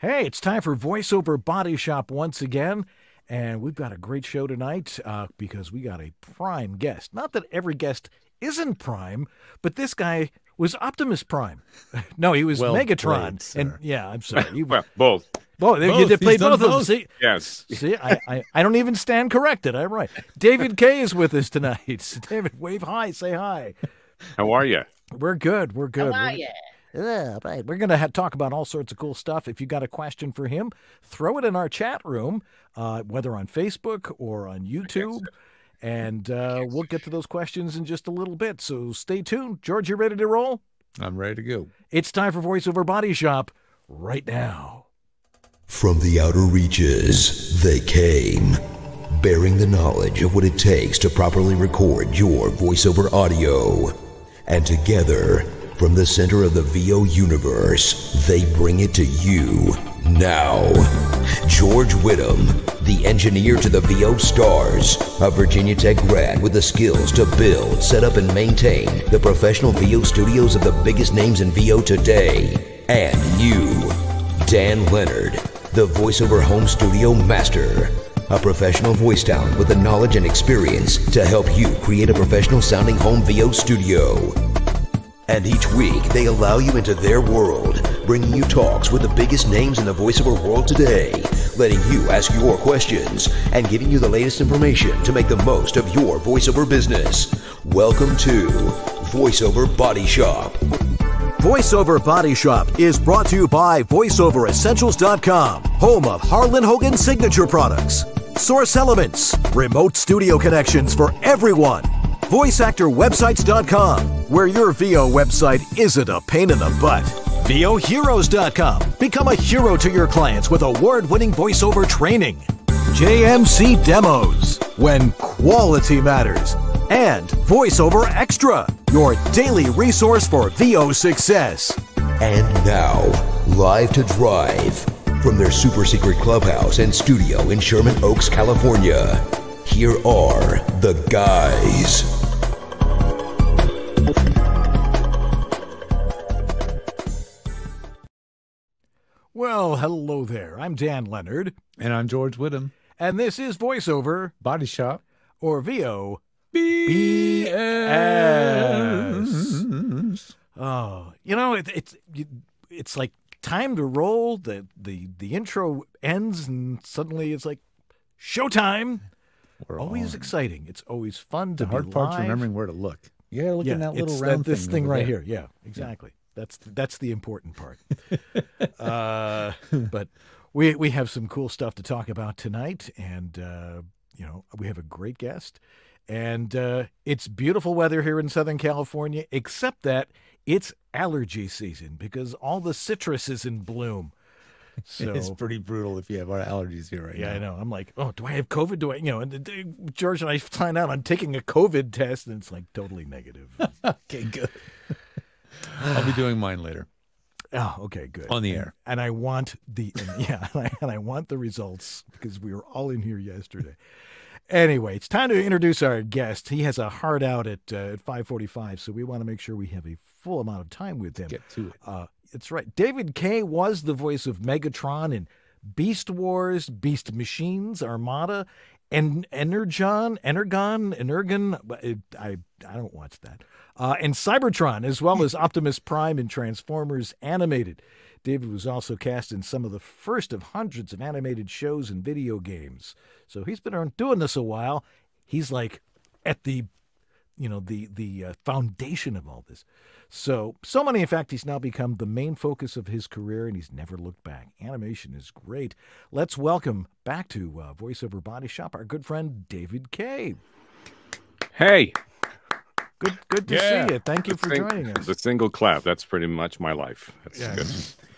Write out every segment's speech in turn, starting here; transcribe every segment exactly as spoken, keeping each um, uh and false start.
Hey, it's time for VoiceOver Body Shop once again, and we've got a great show tonight uh, because we got a prime guest. Not that every guest isn't prime, but this guy was Optimus Prime. No, he was well Megatron. Played, and yeah, I'm sorry. You, well, both. Both. both. You did play both, both of them. See? Yes. See, I, I, I don't even stand corrected. I'm right. David Kaye is with us tonight. David, wave hi. Say hi. How are you? We're good. We're good. How are you? Yeah, right. We're going to talk about all sorts of cool stuff. If you got a question for him, throw it in our chat room, uh, whether on Facebook or on YouTube, and uh, we'll get to those questions in just a little bit. So stay tuned. George, you ready to roll? I'm ready to go. It's time for VoiceOver Body Shop right now. From the outer reaches, they came, bearing the knowledge of what it takes to properly record your voiceover audio, and together, from the center of the V O universe, they bring it to you now. George Whittam, the engineer to the V O stars, a Virginia Tech grad with the skills to build, set up, and maintain the professional V O studios of the biggest names in V O today. And you, Dan Leonard, the voiceover home studio master, a professional voice talent with the knowledge and experience to help you create a professional sounding home V O studio. And each week, they allow you into their world, bringing you talks with the biggest names in the voiceover world today, letting you ask your questions, and giving you the latest information to make the most of your voiceover business. Welcome to VoiceOver Body Shop. VoiceOver Body Shop is brought to you by voiceover essentials dot com, home of Harlan Hogan signature products, Source Elements, remote studio connections for everyone, voice actor websites dot com, where your V O website isn't a pain in the butt. V O heroes dot com. Become a hero to your clients with award-winning voiceover training. J M C Demos, when quality matters. And VoiceOver Extra, your daily resource for V O success. And now, live to drive from their super-secret clubhouse and studio in Sherman Oaks, California. Here are the guys. Well, hello there. I'm Dan Leonard. And I'm George Whittam. And this is VoiceOver Body Shop, or V O B S. Oh, you know, it, it's it, it's like time to roll. The, the, the intro ends, and suddenly it's like showtime. We're always on. Exciting. It's always fun to the be live. The hard part's remembering where to look. Yeah, look at yeah, that little round that, this thing, thing right there. Here. Yeah, exactly. Yeah. That's that's the important part. uh, but we we have some cool stuff to talk about tonight, and uh, you know we have a great guest, and uh, it's beautiful weather here in Southern California, except that it's allergy season because all the citrus is in bloom. So, it's pretty brutal if you have our allergies here right yeah, now. Yeah, I know. I'm like, oh, do I have COVID? Do I, you know, and George and I find out I'm taking a COVID test, and it's like totally negative. Okay, good. I'll be doing mine later. Oh, okay, good. On the air. And, and I want the, and, yeah, and I, and I want the results because we were all in here yesterday. Anyway, it's time to introduce our guest. He has a hard out at uh, at five forty-five, so we want to make sure we have a full amount of time with him. Get to it. Uh, That's right. David Kaye was the voice of Megatron in Beast Wars, Beast Machines, Armada, and Energon, Energon, Energon. I I don't watch that. Uh, and Cybertron, as well as Optimus Prime in Transformers Animated. David was also cast in some of the first of hundreds of animated shows and video games. So he's been doing this a while. He's like at the, you know, the the uh, foundation of all this. So, so many, in fact, he's now become the main focus of his career, and he's never looked back. Animation is great. Let's welcome back to uh, VoiceOver Body Shop our good friend David Kaye. Hey. Good good to yeah. see you. Thank you the for sing, joining us. The single clap, that's pretty much my life. That's yeah. good.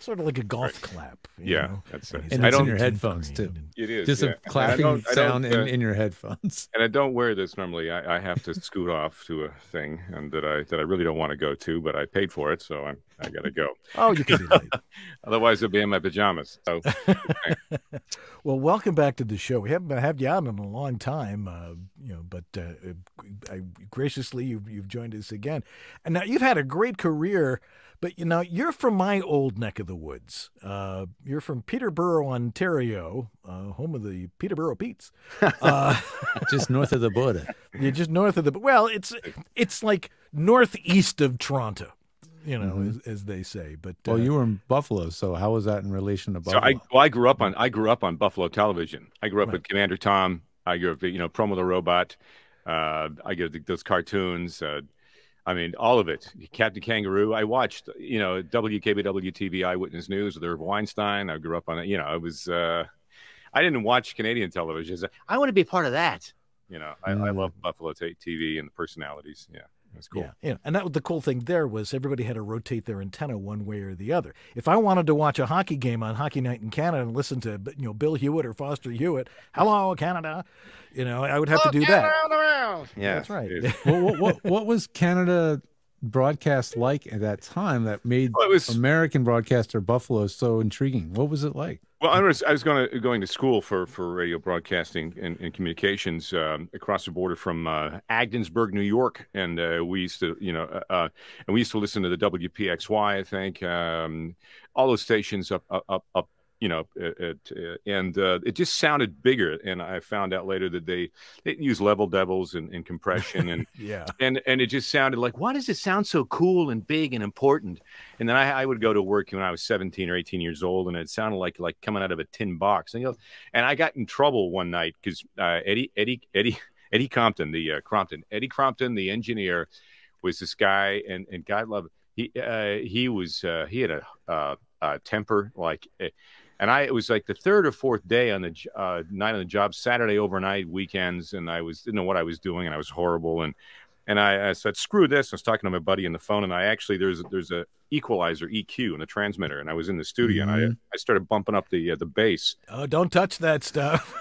Sort of like a golf right. clap. You yeah, know? That's it. And, and it's I don't, in your headphones, too. It is, Just yeah. a clapping I don't, I don't, sound uh, in, in your headphones. And I don't wear this normally. I, I have to scoot off to a thing and that I that I really don't want to go to, but I paid for it, so I'm, I got to go. Oh, you can be late. Otherwise, I'll be in my pajamas. So. Well, welcome back to the show. We haven't had you out in a long time, uh, you know, but uh, I, graciously, you've, you've joined us again. And now, you've had a great career, but, you know, you're from my old neck of the the woods. Uh, you're from Peterborough, Ontario, uh, home of the Peterborough Pete's. Uh, just north of the border. You're just north of the, well, it's it's like northeast of Toronto, you know, mm-hmm. as, as they say. But well, uh, you were in Buffalo, so how was that in relation to Buffalo? So I, well, I grew up on I grew up on Buffalo television. I grew up right. with Commander Tom. I grew up, you know, Promo the Robot. Uh, I get the, those cartoons. Uh, I mean, all of it. Captain Kangaroo. I watched, you know, W K B W T V Eyewitness News with Irv Weinstein. I grew up on it. You know, I was, uh, I didn't watch Canadian television. I want to be part of that. You know, I, mm. I love Buffalo T V and the personalities. Yeah, that's cool. Yeah, yeah. And that was the cool thing there was everybody had to rotate their antenna one way or the other. If I wanted to watch a hockey game on Hockey Night in Canada and listen to, you know, Bill Hewitt or Foster Hewitt, hello, Canada, you know, I would have hello, to do Canada that. Around around. Yeah, that's right. Well, what, what, what was Canada broadcast like at that time that made well, was, American broadcaster Buffalo so intriguing? What was it like? Well, I was I was going to going to school for for radio broadcasting and, and communications um, across the border from uh, Agdensburg, New York, and uh, we used to you know uh, uh, and we used to listen to the W P X Y, I think, um, all those stations up up up you know it, it, and uh, it just sounded bigger. And I found out later that they they use level devils and, and compression and yeah and and it just sounded like, why does it sound so cool and big and important? And then I, I would go to work when I was seventeen or eighteen years old, and it sounded like like coming out of a tin box. And, you know, and I got in trouble one night because uh, Eddie Eddie Eddie Eddie Crompton, the uh, Crompton Eddie Crompton, the engineer, was this guy, and and God love it. He uh, he was uh, he had a, uh, a temper like. Uh, And I, it was like the third or fourth day on the uh, night on the job, Saturday overnight, weekends, and I was didn't know what I was doing, and I was horrible, and and I, I said, screw this. I was talking to my buddy on the phone, and I actually there's there's a equalizer E Q in the transmitter, and I was in the studio, mm-hmm. and I I started bumping up the uh, the bass. Oh, don't touch that stuff.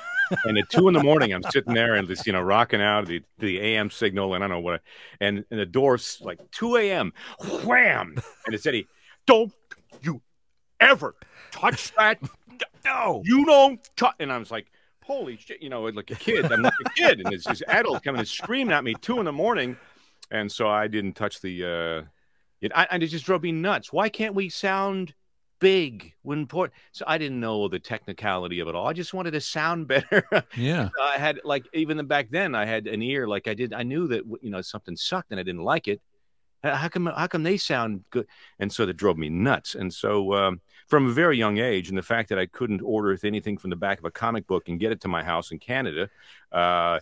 And at two in the morning, I'm sitting there and just, you know, rocking out the, the A M signal, and I don't know what, I, and and the door's like two A M, wham, and it said, he, don't you ever touch that. No, you don't touch. And I was like, holy shit, you know, like a kid. I'm like a kid, and it's this adult coming and screaming at me two in the morning. And so I didn't touch the, uh, it, I, and it just drove me nuts. Why can't we sound big when important? So I didn't know the technicality of it all. I just wanted to sound better. Yeah. So I had like, even back then I had an ear, like I did. I knew that, you know, something sucked and I didn't like it. How come, how come they sound good? And so that drove me nuts. And so um, from a very young age, and the fact that I couldn't order anything from the back of a comic book and get it to my house in Canada, uh,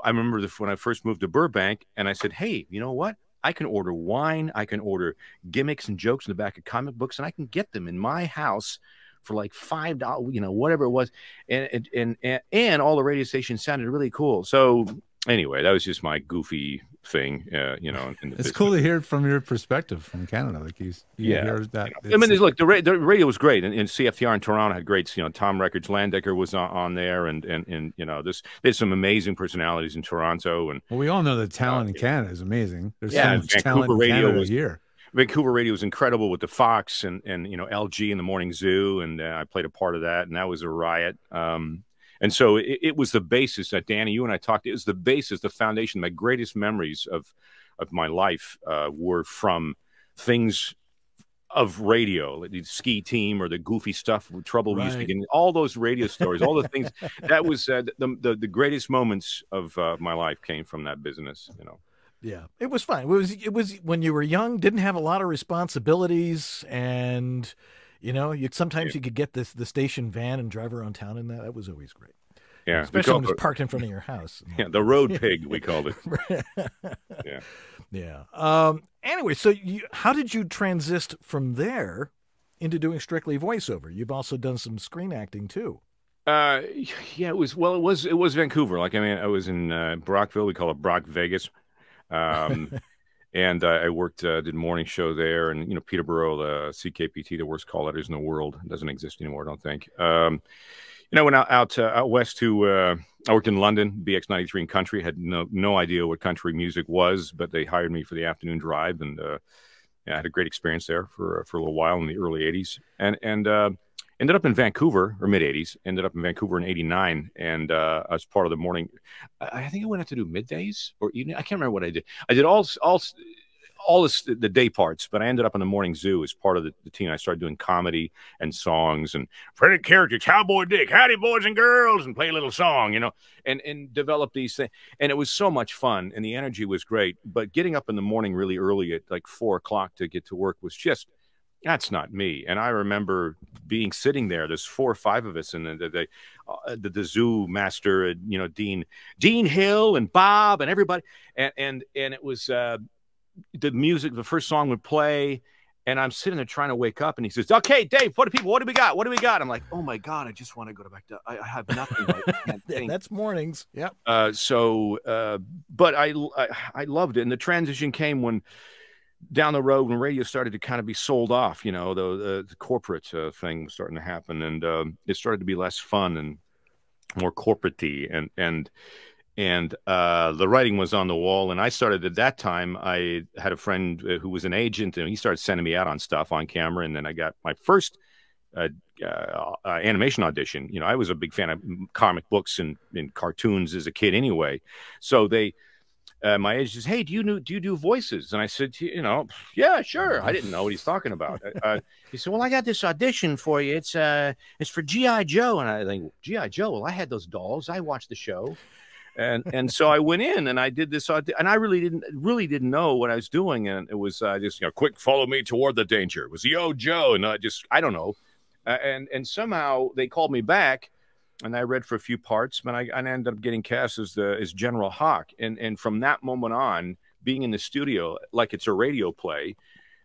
I remember the, when I first moved to Burbank, and I said, hey, you know what? I can order wine. I can order gimmicks and jokes in the back of comic books, and I can get them in my house for like five dollars, you know, whatever it was. And, and, and, and all the radio stations sounded really cool. So anyway, that was just my goofy thing, uh, you know. In the it's business. Cool to hear it from your perspective from Canada. Like you, you yeah. hear that. You know, I mean, look, the, ra the radio was great, and, and C F T R in Toronto had greats. You know, Tom Records, Landecker was on, on there, and and and you know, this there's some amazing personalities in Toronto. And well, we all know the talent uh, in Canada is amazing. There's yeah, so much Vancouver talent in radio Canada was here. Vancouver radio was incredible with the Fox and and you know L G in the Morning Zoo, and uh, I played a part of that, and that was a riot. Um, And so it, it was the basis that, Danny, you and I talked, it was the basis, the foundation. My greatest memories of, of my life uh, were from things of radio, like the ski team or the goofy stuff, trouble right. music, and all those radio stories, all the things. That was uh, the, the, the greatest moments of uh, my life came from that business, you know. Yeah, it was fun. It was, it was when you were young, didn't have a lot of responsibilities, and you know, you sometimes yeah. you could get this the station van and drive around town in that. That was always great. Yeah, especially when it was parked in front of your house. Yeah, the road pig we called it. Yeah, yeah. Um, anyway, so you, how did you transist from there into doing strictly voiceover? You've also done some screen acting too. Uh, yeah, it was well, it was it was Vancouver. Like I mean, I was in uh, Brockville. We call it Brock Vegas. Um, And uh, I worked, uh, did a morning show there, and, you know, Peterborough, uh, C K P T, the worst call letters in the world. It doesn't exist anymore, I don't think. Um, you know, I went out, out, uh, out west to, uh, I worked in London, B X ninety-three in country, had no, no idea what country music was, but they hired me for the afternoon drive, and uh, yeah, I had a great experience there for, for a little while in the early eighties. And, and uh, ended up in Vancouver, or mid-eighties, ended up in Vancouver in eighty-nine, and uh, I was part of the morning. I think I went out to do middays or evening. I can't remember what I did. I did all all, all this, the day parts, but I ended up in the morning zoo as part of the, the team. I started doing comedy and songs and Freddy character, Cowboy Dick, howdy boys and girls, and play a little song, you know, and, and develop these things. And it was so much fun and the energy was great, but getting up in the morning really early at like four o'clock to get to work was just, that's not me. And I remember being sitting there, there's four or five of us, and the, the, uh, the, the zoo master, uh, you know, Dean, Dean Hill and Bob and everybody. And, and, and it was, uh, the music, the first song would play, and I'm sitting there trying to wake up, and he says, okay, Dave, what do people, what do we got? What do we got? I'm like, oh my God, I just want to go to back to, I, I have nothing. I can't think. That's mornings. Yeah. Uh, so, uh, but I, I, I loved it. And the transition came when down the road when radio started to kind of be sold off, you know, the, the, the corporate uh, thing was starting to happen, and um, it started to be less fun and more corporate-y, and, and, And uh, the writing was on the wall. And I started at that time. I had a friend who was an agent, and he started sending me out on stuff on camera. And then I got my first uh, uh, uh, animation audition. You know, I was a big fan of comic books and, and cartoons as a kid anyway. So they, uh, my agent says, hey, do you, do you do voices? And I said, you know, yeah, sure. I didn't know what he's talking about. uh, he said, well, I got this audition for you. It's, uh, it's for G I Joe. And I think, G I Joe? Well, I had those dolls. I watched the show. And, and so I went in and I did this, and I really didn't, really didn't know what I was doing. And it was uh, just, you know, quick, follow me toward the danger. It was the old Joe. And I just, I don't know. Uh, and, and somehow they called me back, and I read for a few parts, but I, I ended up getting cast as the, as General Hawk. And, and from that moment on, being in the studio, like it's a radio play,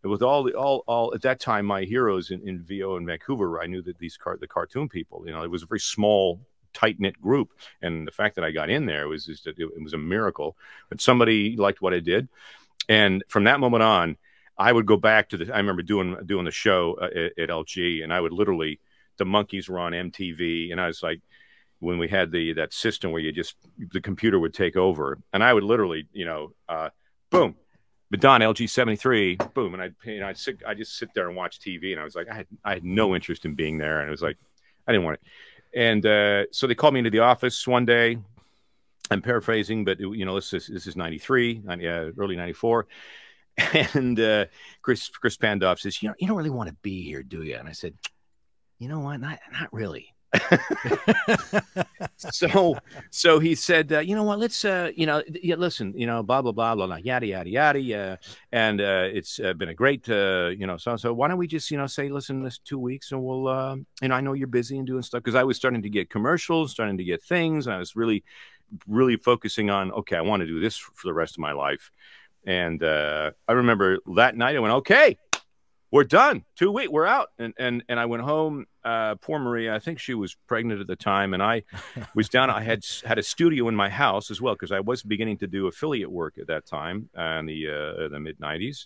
with all the, all, all at that time, my heroes in, in V O and Vancouver, I knew that these car, the cartoon people, you know, it was a very small, tight-knit group, and the fact that I got in there was just, it, it was a miracle. But somebody liked what I did, and from that moment on, I would go back to the, I remember doing doing the show uh, at, at L G, and I would literally, the monkeys were on M T V, and I was like, when we had the that system where you just, the computer would take over, and I would literally, you know, uh boom, Madonna, L G seventy-three, boom, and I'd, you know, I'd sit, I just sit there and watch T V, and I was like, I had, I had no interest in being there, and it was like, I didn't want it. And uh, so they called me into the office one day. I'm paraphrasing, but it, you know, this is, this is ninety-three, uh, early ninety-four. And uh, Chris Chris Pandolf says, you know, you don't really want to be here, do you? And I said, you know what? Not, not really. so so he said, uh, you know what? Let's, uh, you know, yeah, listen, you know, blah, blah, blah, blah, blah, yada, yada, yada. Uh, and uh, it's uh, been a great, uh, you know, so, so why don't we just, you know, say, listen, this two weeks and we'll, uh, you know, I know you're busy and doing stuff. Because I was starting to get commercials, starting to get things. And I was really, really focusing on, okay, I want to do this for the rest of my life. And uh, I remember that night I went, okay, we're done. Two weeks, we're out. And, and, and I went home. Uh, poor Maria, I think she was pregnant at the time, and I was down. I had had a studio in my house as well, because I was beginning to do affiliate work at that time uh, in the uh, the mid nineties,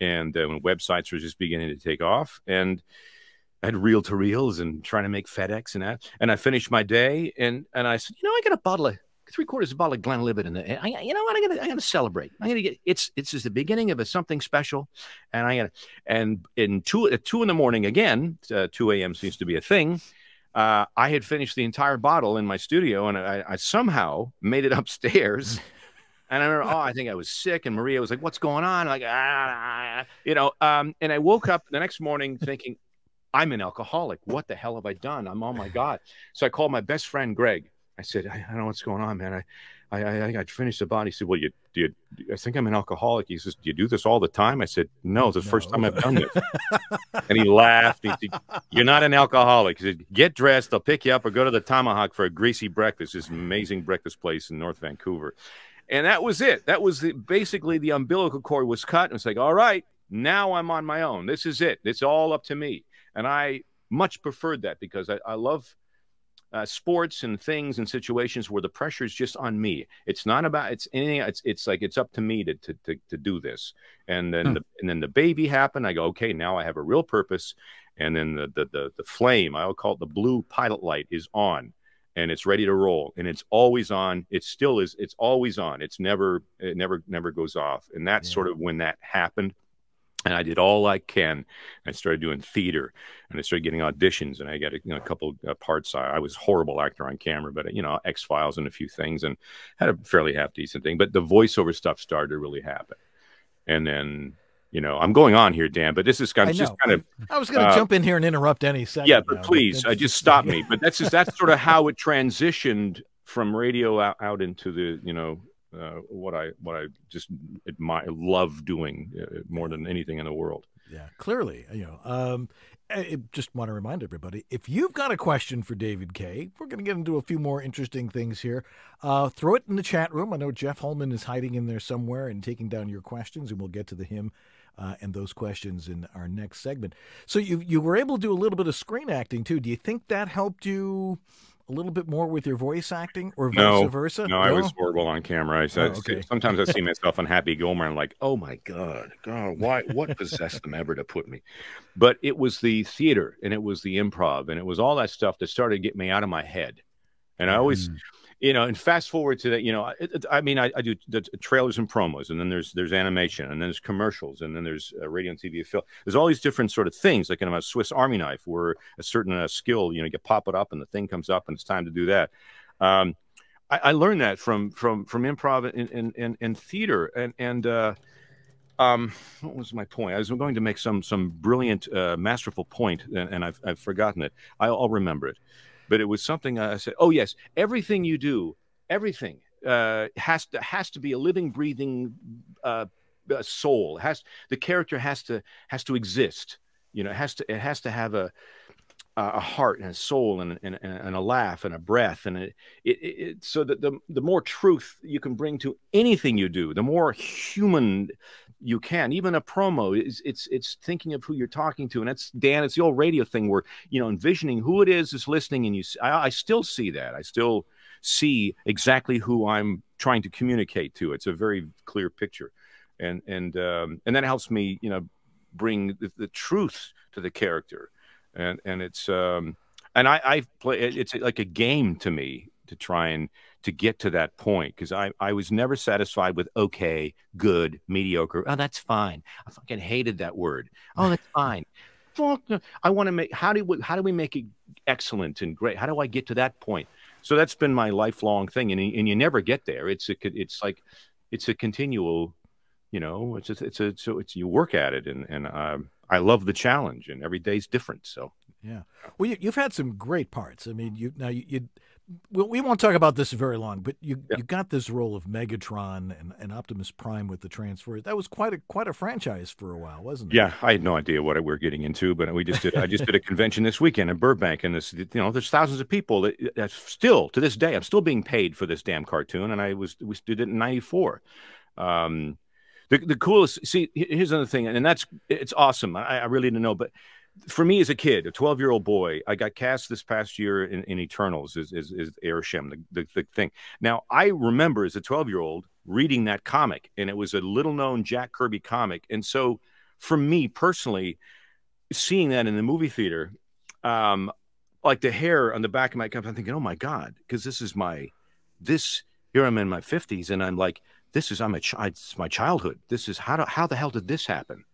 and uh, when websites were just beginning to take off, and I had reel to reels and trying to make FedEx and that. And I finished my day, and and I said, you know, I got a bottle of three quarters of a bottle of Glenlivet in the, and I, you know what, I'm gonna I'm gonna celebrate. I'm gonna get it's it's just the beginning of a something special, and I gotta, and in two at two in the morning again, uh, two A M seems to be a thing. Uh, I had finished the entire bottle in my studio, and I, I somehow made it upstairs. And I remember, oh, I think I was sick, and Maria was like, "What's going on?" Like, ah, you know. Um, and I woke up the next morning thinking, "I'm an alcoholic. What the hell have I done? I'm oh my God." So I called my best friend Greg. I said, I, I don't know what's going on, man. I I, I think I finished the bottle. He said, well, you, do you, I think I'm an alcoholic. He says, do you do this all the time? I said, no, the no. first time I've done this. And he laughed. He said, you're not an alcoholic. He said, get dressed. They'll pick you up or go to the Tomahawk for a greasy breakfast. This amazing breakfast place in North Vancouver. And that was it. That was the, basically the umbilical cord was cut. And it's like, all right, now I'm on my own. This is it. It's all up to me. And I much preferred that, because I, I love Uh, sports and things and situations where the pressure is just on me. It's not about it's anything. It's it's like it's up to me to to to, to do this. And then hmm. the, and then the baby happened. I go, okay, now I have a real purpose. And then the the the, the flame, I'll call it the blue pilot light, is on, and it's ready to roll. And it's always on. It still is. It's always on. It's never it never never goes off. And that's yeah. sort of when that happened. And I did all I can. I started doing theater, and I started getting auditions, and I got a, you know, a couple uh, parts. I, I was a horrible actor on camera, but, you know, X Files and a few things, and had a fairly half-decent thing. But the voiceover stuff started to really happen. And then, you know, I'm going on here, Dan, but this is kind of just kind of. I was going to uh, jump in here and interrupt any second. Yeah, but now, please, but uh, just stop me. But that's just that's sort of how it transitioned from radio out, out into the, you know, uh, what I what I just admire, love doing uh, more than anything in the world. Yeah, clearly, you know. Um, I just want to remind everybody, if you've got a question for David Kaye, we're going to get into a few more interesting things here. Uh, throw it in the chat room. I know Jeff Holman is hiding in there somewhere and taking down your questions, and we'll get to the him uh, and those questions in our next segment. So you you were able to do a little bit of screen acting, too. Do you think that helped you a little bit more with your voice acting, or vice no, versa? No, no, I was horrible on camera. I, oh, I, okay. Sometimes I see myself on Happy Gilmore. I'm like, oh my God, God, why? What possessed them ever to put me? But it was the theater, and it was the improv, and it was all that stuff that started to get me out of my head. And I always, mm. you know, and fast forward to that, you know, it, it, I mean, I, I do the trailers and promos, and then there's there's animation, and then there's commercials, and then there's uh, radio and T V film. There's all these different sort of things, like in a Swiss Army knife, where a certain uh, skill, you know, you pop it up, and the thing comes up, and it's time to do that. Um, I, I learned that from from from improv and and and, and theater, and and uh, um, what was my point? I was going to make some some brilliant, uh, masterful point, and, and I've I've forgotten it. I'll, I'll remember it. But it was something I said, oh, yes, everything you do, everything uh, has to has to be a living, breathing uh, soul. Has the character has to has to exist. You know, it has to it has to have a a heart and a soul and and, and a laugh and a breath. And it, it, it, so that the, the more truth you can bring to anything you do, the more human you can. Even a promo is it's it's thinking of who you're talking to, and that's Dan. It's the old radio thing where, you know, envisioning who it is is listening, and you. I, I still see that. I still see exactly who I'm trying to communicate to. It's a very clear picture, and and um, and that helps me, you know, bring the, the truth to the character, and and it's um and I I play. It's like a game to me to try and. To get to that point, because I, I was never satisfied with okay, good, mediocre. Oh, that's fine. I fucking hated that word. Oh, that's fine. Fuck. I want to make. How do we, how do we make it excellent and great? How do I get to that point? So that's been my lifelong thing, and and you never get there. It's a it's like it's a continual, you know. It's a, it's a so it's you work at it, and and um, I love the challenge, and every day's different. So yeah. Well, you, you've had some great parts. I mean, you now you. you We won't talk about this very long, but you yeah. you got this role of Megatron and, and Optimus Prime with the Transformers. That was quite a quite a franchise for a while, wasn't it? Yeah, I had no idea what we were getting into, but we just did. I just did a convention this weekend in Burbank, and this you know there's thousands of people that, that still to this day I'm still being paid for this damn cartoon, and I was we did it in ninety-four. Um, the the coolest. See, here's another thing, and that's it's awesome. I, I really didn't know, but. For me as a kid, a twelve-year-old boy, I got cast this past year in, in Eternals as, as, as Airshim, the, the, the thing. Now, I remember as a twelve-year-old reading that comic, and it was a little-known Jack Kirby comic. And so for me personally, seeing that in the movie theater, um, like the hair on the back of my cup, I'm thinking, oh, my God, because this is my – this – here I'm in my fifties, and I'm like, this is – I'm a child. It's my childhood. This is – how do, how the hell did this happen?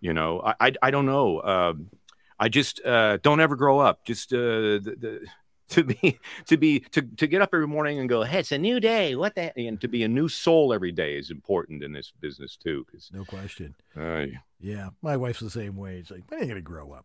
You know, I, I, I don't know. Um, I just uh, don't ever grow up. Just uh, the, the, to be to be to, to get up every morning and go, hey, it's a new day. What the and to be a new soul every day is important in this business too. Cause, no question. Uh, yeah, my wife's the same way. It's like, when are you going to grow up?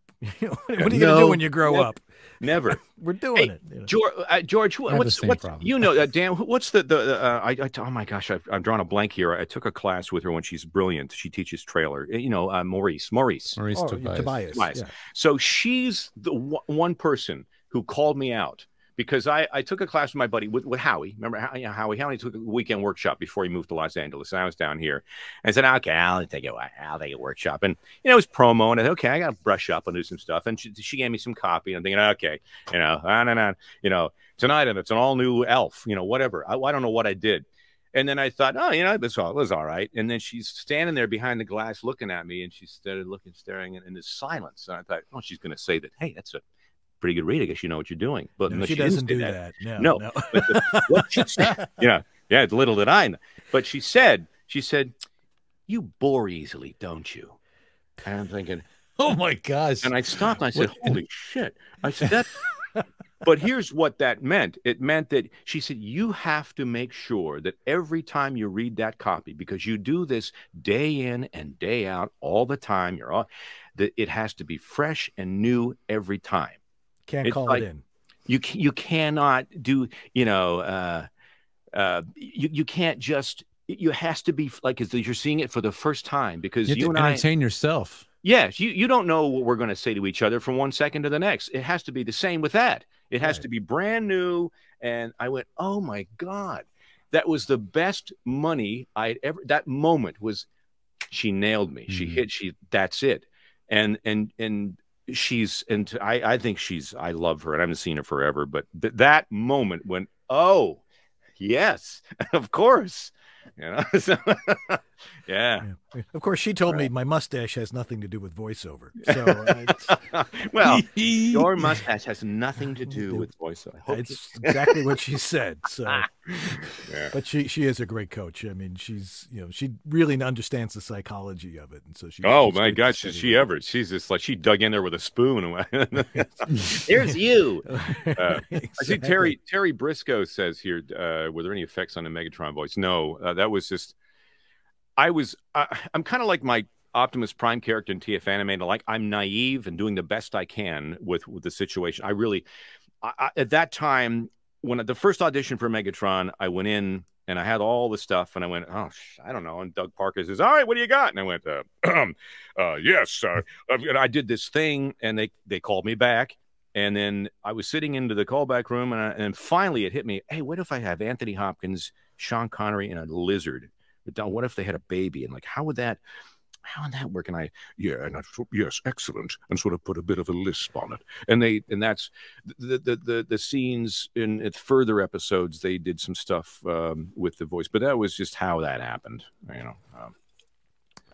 What are you no, going to do when you grow never, up? Never. We're doing hey, it. You know. George, uh, George, what's what's you know, uh, Dan? What's the the? Uh, I, I oh my gosh, I've, I've drawn a blank here. I took a class with her when she's brilliant. She teaches trailer. You know, uh, Maurice, Maurice, Maurice oh, Tobias. Tobias. Tobias. Yeah. So she's the one person. Who called me out because I, I took a class with my buddy with, with Howie. Remember Howie, Howie? Howie took a weekend workshop before he moved to Los Angeles. And I was down here and I said, okay, I'll take a, I'll take a workshop. And, you know, it was promo. And I said, okay, I got to brush up and do some stuff. And she, she gave me some copy. And I'm thinking, okay, you know, on and on. You know, tonight it's an all new elf, you know, whatever. I, I don't know what I did. And then I thought, oh, you know, this all, was all right. And then she's standing there behind the glass looking at me. And she started looking, staring in this silence. And I thought, oh, she's going to say that, hey, that's a pretty good read. I guess you know what you're doing, but no, no, she, she doesn't do that. that. No, no. no. But the, what she said, you know, yeah, it's little that I know. But she said, she said, you bore easily, don't you? And I'm thinking, oh my gosh. And I stopped. And I said, what? Holy shit. I said that. But here's what that meant. It meant that she said, you have to make sure that every time you read that copy, because you do this day in and day out all the time, you're all, that it has to be fresh and new every time. Can't it's call like, it in. You, you cannot do, you know, uh, uh, you, you can't just, you has to be like, as you're seeing it for the first time, because you, you and I entertain yourself. Yes, you, you don't know what we're going to say to each other from one second to the next. It has to be the same with that. It has right. to be brand new. And I went, oh, my God, that was the best money I'd ever. That moment was, she nailed me. Mm-hmm. She hit, she, that's it. And, and, and she's, and I, I think she's, I love her and I haven't seen her forever. But th that moment when, oh, yes, of course. You know? So, yeah. yeah. Of course, she told right. me my mustache has nothing to do with voiceover. So, uh, it's... well, your mustache has nothing to do with voiceover. It's exactly what she said. So, yeah. But she she is a great coach. I mean, she's you know she really understands the psychology of it, and so she. Oh my God, she, she ever? She's just like she dug in there with a spoon. There's you. Uh, exactly. I see Terry Terry Briscoe says here. Uh, were there any effects on the Megatron voice? No. Uh, that was just, I was, uh, I'm kind of like my Optimus Prime character in T F Animated. Like, I'm naive and doing the best I can with, with the situation. I really, I, I, at that time, when I, the first audition for Megatron, I went in and I had all the stuff and I went, oh, I don't know. And Doug Parker says, all right, what do you got? And I went, uh, uh, yes, uh, and I did this thing and they, they called me back. And then I was sitting into the callback room and, I, and finally it hit me. Hey, what if I have Anthony Hopkins, Sean Connery, and a lizard? What if they had a baby? And like, how would that, how would that work? And I, yeah, and I, yes, excellent. And sort of put a bit of a lisp on it. And they, and that's the, the, the, the scenes in, in further episodes, they did some stuff um, with the voice, but that was just how that happened, you know? Um,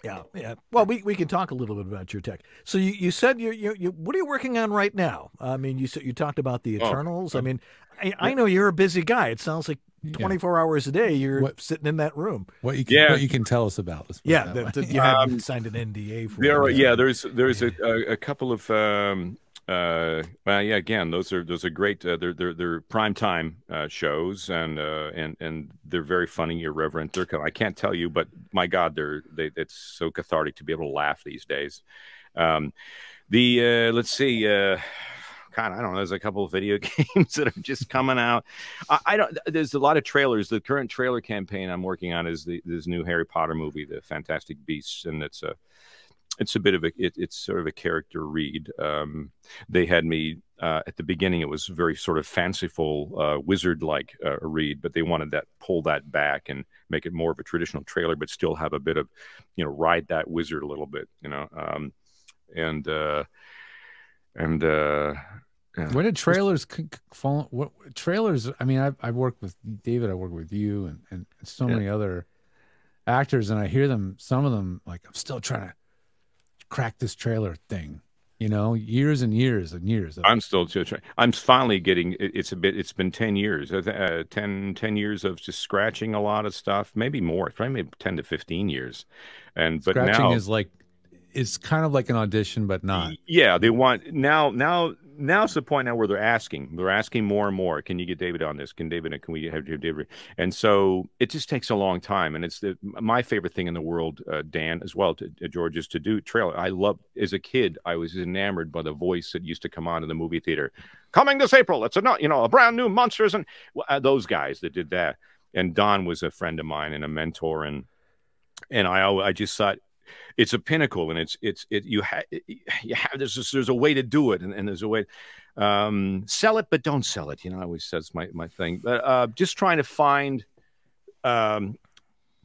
Yeah, yeah. Well, we, we can talk a little bit about your tech. So you, you said you you you what are you working on right now? I mean, you said you talked about the Eternals. Oh, I mean, I, I know you're a busy guy. It sounds like twenty-four yeah. hours a day you're what, sitting in that room. What you can, yeah. what you can tell us about? Yeah, the, the, you um, haven't signed an N D A for. There, are, yeah. There's there's yeah. a a couple of um uh well yeah again those are those are great uh, they're they're they're prime time uh, shows and uh, and and they're very funny, irreverent. They're I can't tell you, but my God, they're they it's so cathartic to be able to laugh these days. Um, the uh, let's see. Uh, God, I don't know. There's a couple of video games that are just coming out. I, I don't. There's a lot of trailers. The current trailer campaign I'm working on is the this new Harry Potter movie, The Fantastic Beasts, and it's a it's a bit of a it, it's sort of a character read. Um, they had me uh, at the beginning. It was very sort of fanciful, uh, wizard-like uh, read, but they wanted that pull that back and make it more of a traditional trailer, but still have a bit of you know ride that wizard a little bit, you know, um, and uh, and. Uh, Yeah. Where did trailers fall? What trailers? I mean, I've, I've worked with David. I work with you, and and so yeah. many other actors. And I hear them. Some of them, like, I'm still trying to crack this trailer thing. You know, years and years and years. Of I'm still trying. I'm finally getting. It's a bit. It's been ten years. Uh, ten, ten years of just scratching a lot of stuff. Maybe more. Probably maybe ten to fifteen years. And but scratching now is like. It's kind of like an audition, but not. Yeah, they want now. Now, now's the point now where they're asking. They're asking more and more. Can you get David on this? Can David? Can we have David? And so it just takes a long time. And it's the, my favorite thing in the world, uh, Dan, as well, to, to George, is to do trailer. I love. As a kid, I was enamored by the voice that used to come on in the movie theater. Coming this April, it's a not you know a brand new Monsters and uh, those guys that did that. And Don was a friend of mine and a mentor, and and I I just thought. It's a pinnacle, and it's it's it you have you have there's just, there's a way to do it, and, and there's a way um, sell it, but don't sell it. You know, I always says my my thing, but uh, just trying to find um,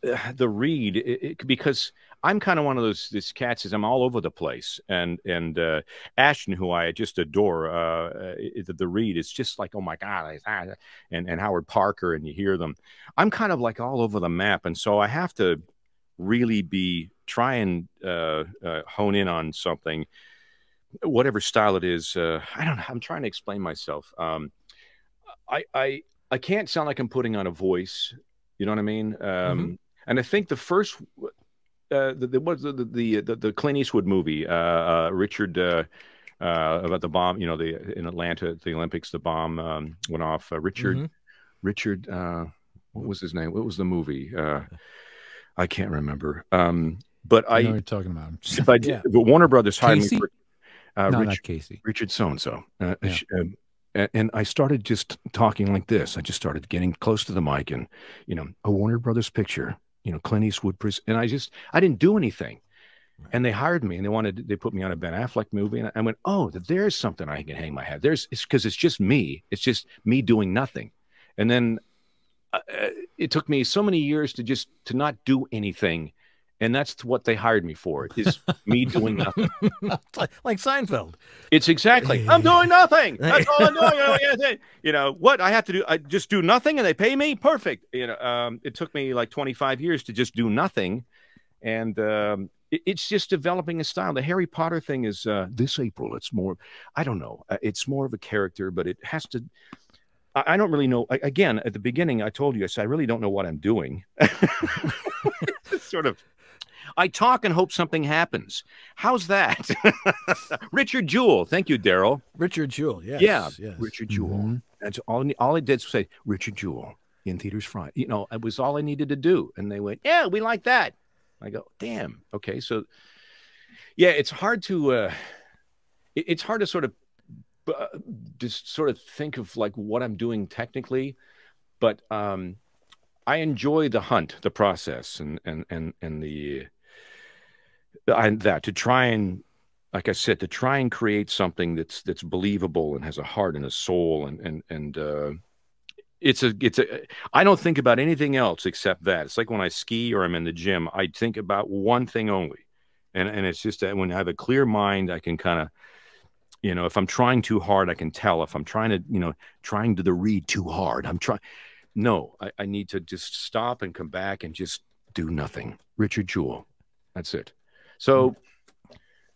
the read it, it, because I'm kind of one of those this cats is I'm all over the place, and and uh, Ashton, who I just adore, uh, the, the read is just like oh my God, and and Howard Parker, and you hear them. I'm kind of like all over the map, and so I have to really be. Try and uh, uh, hone in on something, whatever style it is. Uh, I don't know. I'm trying to explain myself. Um, I, I, I can't sound like I'm putting on a voice. You know what I mean? Um, mm-hmm. And I think the first, uh, the, the, the, the, the Clint Eastwood movie, uh, uh, Richard uh, uh, about the bomb, you know, the in Atlanta at the Olympics, the bomb um, went off. Uh, Richard, mm-hmm. Richard, uh, what was his name? What was the movie? Uh, I can't remember. Um, but I, I know what you're talking about. If I did, yeah. But Warner Brothers hired Casey? me. For, uh, no, Rich, not Casey. Richard so-and-so. Uh, yeah. um, And I started just talking like this. I just started getting close to the mic and, you know, a Warner Brothers picture, you know, Clint Eastwood. And I just, I didn't do anything. Right. And they hired me and they wanted, they put me on a Ben Affleck movie. And I went, oh, there's something I can hang my hat. There's, it's because it's just me. It's just me doing nothing. And then uh, it took me so many years to just, to not do anything. And that's what they hired me for, is me doing nothing. Like Seinfeld. It's exactly, I'm doing nothing. That's all I'm doing. You know, what I have to do, I just do nothing and they pay me? Perfect. You know, um, it took me like twenty-five years to just do nothing. And um, it, it's just developing a style. The Harry Potter thing is uh, this April. It's more, I don't know. It's more of a character, but it has to... I don't really know. Again, at the beginning, I told you, I said, I really don't know what I'm doing. It's sort of... I talk and hope something happens. How's that? Richard Jewell. Thank you, Daryl. Richard Jewell, yes. Yeah, yes. Richard Jewell. Mm-hmm. That's all, all I did was say, Richard Jewell in theaters Friday. You know, it was all I needed to do. And they went, yeah, we like that. I go, damn. Okay, so, yeah, it's hard to, uh, it, it's hard to sort of, uh, just sort of think of, like, what I'm doing technically. But um, I enjoy the hunt, the process, and, and, and, and the... And that to try and, like I said, to try and create something that's that's believable and has a heart and a soul, and and and uh, it's a it's a. I don't think about anything else except that. It's like when I ski or I'm in the gym, I think about one thing only, and and it's just that when I have a clear mind, I can kind of, you know, if I'm trying too hard, I can tell. If I'm trying to, you know, trying to the read too hard, I'm trying. No, I, I need to just stop and come back and just do nothing. Richard Jewell, that's it. So,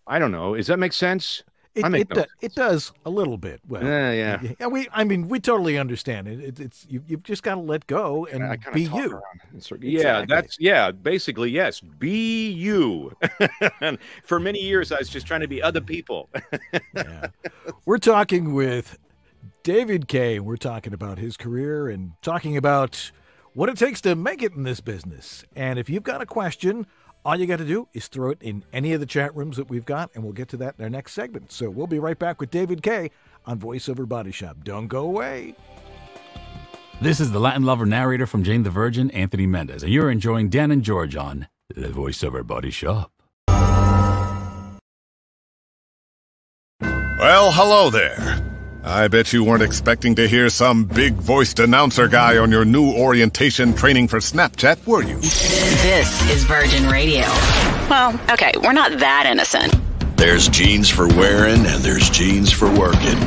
I don't know. Does that make sense? It, I make it, no do, sense. It does a little bit. Well, yeah, yeah. yeah we, I mean, we totally understand it. it it's you, you've just got to let go and I be you. Exactly. Yeah, that's yeah. Basically, yes. Be you. And for many years, I was just trying to be other people. Yeah. We're talking with David Kaye. We're talking about his career and talking about what it takes to make it in this business. And if you've got a question, all you got to do is throw it in any of the chat rooms that we've got, and we'll get to that in our next segment. So we'll be right back with David Kaye on VoiceOver Body Shop. Don't go away. This is the Latin lover narrator from Jane the Virgin, Anthony Mendez, and you're enjoying Dan and George on the VoiceOver Body Shop. Well, hello there. I bet you weren't expecting to hear some big-voiced announcer guy on your new orientation training for Snapchat, were you? This is Virgin Radio. Well, okay, we're not that innocent. There's jeans for wearing and there's jeans for working.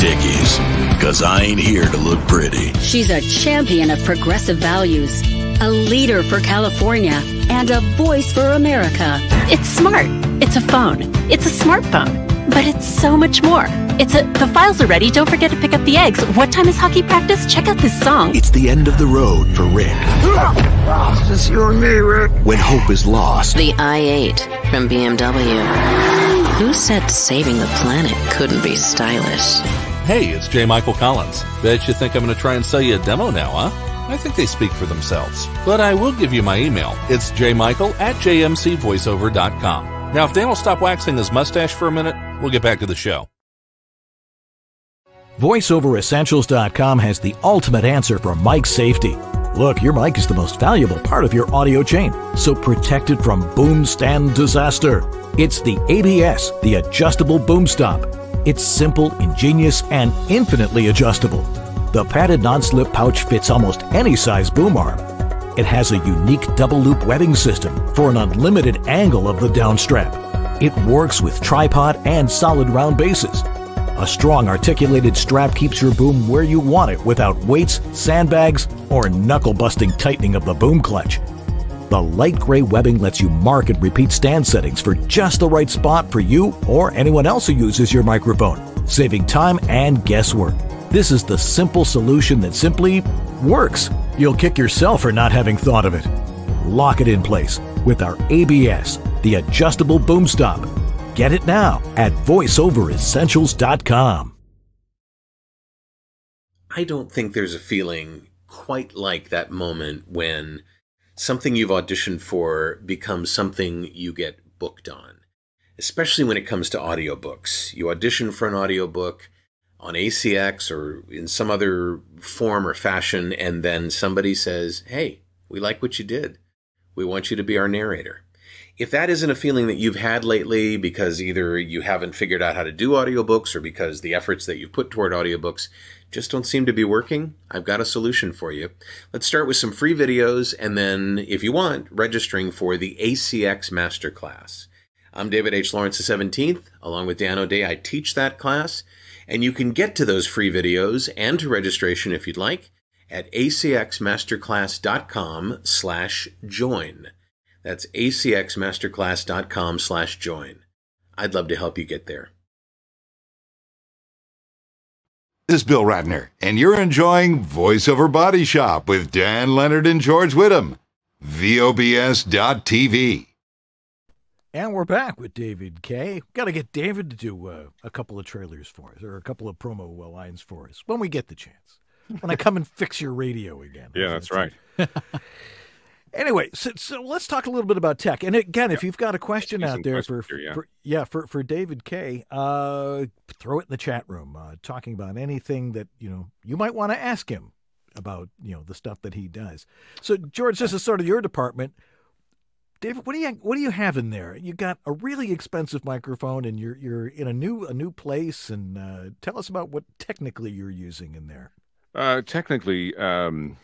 Dickies, because I ain't here to look pretty. She's a champion of progressive values, a leader for California, and a voice for America. It's smart. It's a phone. It's a smartphone. But it's so much more. It's a, the files are ready. Don't forget to pick up the eggs. What time is hockey practice? Check out this song. It's the end of the road for Rick. Lost is your me, Rick. When hope is lost. The I eight from B M W. Who said saving the planet couldn't be stylish? Hey, it's J. Michael Collins. Bet you think I'm going to try and sell you a demo now, huh? I think they speak for themselves. But I will give you my email. It's jmichael at jmcvoiceover.com. Now, if Dan will stop waxing his mustache for a minute, we'll get back to the show. voice over essentials dot com has the ultimate answer for mic safety. Look, your mic is the most valuable part of your audio chain, so protect it from boom stand disaster. It's the A B S, the adjustable boom stop. It's simple, ingenious, and infinitely adjustable. The padded non-slip pouch fits almost any size boom arm. It has a unique double-loop webbing system for an unlimited angle of the downstrap. It works with tripod and solid round bases. A strong articulated strap keeps your boom where you want it without weights, sandbags, or knuckle-busting tightening of the boom clutch. The light gray webbing lets you mark and repeat stand settings for just the right spot for you or anyone else who uses your microphone, saving time and guesswork. This is the simple solution that simply works. You'll kick yourself for not having thought of it. Lock it in place with our A B S, the adjustable boom stop. Get it now at voiceover essentials dot com. I don't think there's a feeling quite like that moment when something you've auditioned for becomes something you get booked on, especially when it comes to audiobooks. You audition for an audiobook on A C X or in some other form or fashion, and then somebody says, hey, we like what you did. We want you to be our narrator. If that isn't a feeling that you've had lately because either you haven't figured out how to do audiobooks or because the efforts that you've put toward audiobooks just don't seem to be working, I've got a solution for you. Let's start with some free videos and then, if you want, registering for the A C X Masterclass. I'm David H. Lawrence the seventeenth. Along with Dan O'Day, I teach that class. And you can get to those free videos and to registration if you'd like at A C X masterclass dot com slash join. That's A C X masterclass dot com slash join. I'd love to help you get there. This is Bill Ratner, and you're enjoying VoiceOver Body Shop with Dan Leonard and George Whittam. V O B S dot T V. And we're back with David Kaye. Got to get David to do uh, a couple of trailers for us, or a couple of promo lines for us, when we get the chance. When I come and fix your radio again. Yeah, that's right. Anyway, so, so let's talk a little bit about tech. And again, yeah. if you've got a question out there for, here, yeah. for yeah for for David Kaye, uh, throw it in the chat room. Uh, talking about anything that you know you might want to ask him about, you know the stuff that he does. So George, this is sort of your department. David, what do you what do you have in there? You got a really expensive microphone, and you're you're in a new a new place. And uh, tell us about what technically you're using in there. Uh, technically. Um...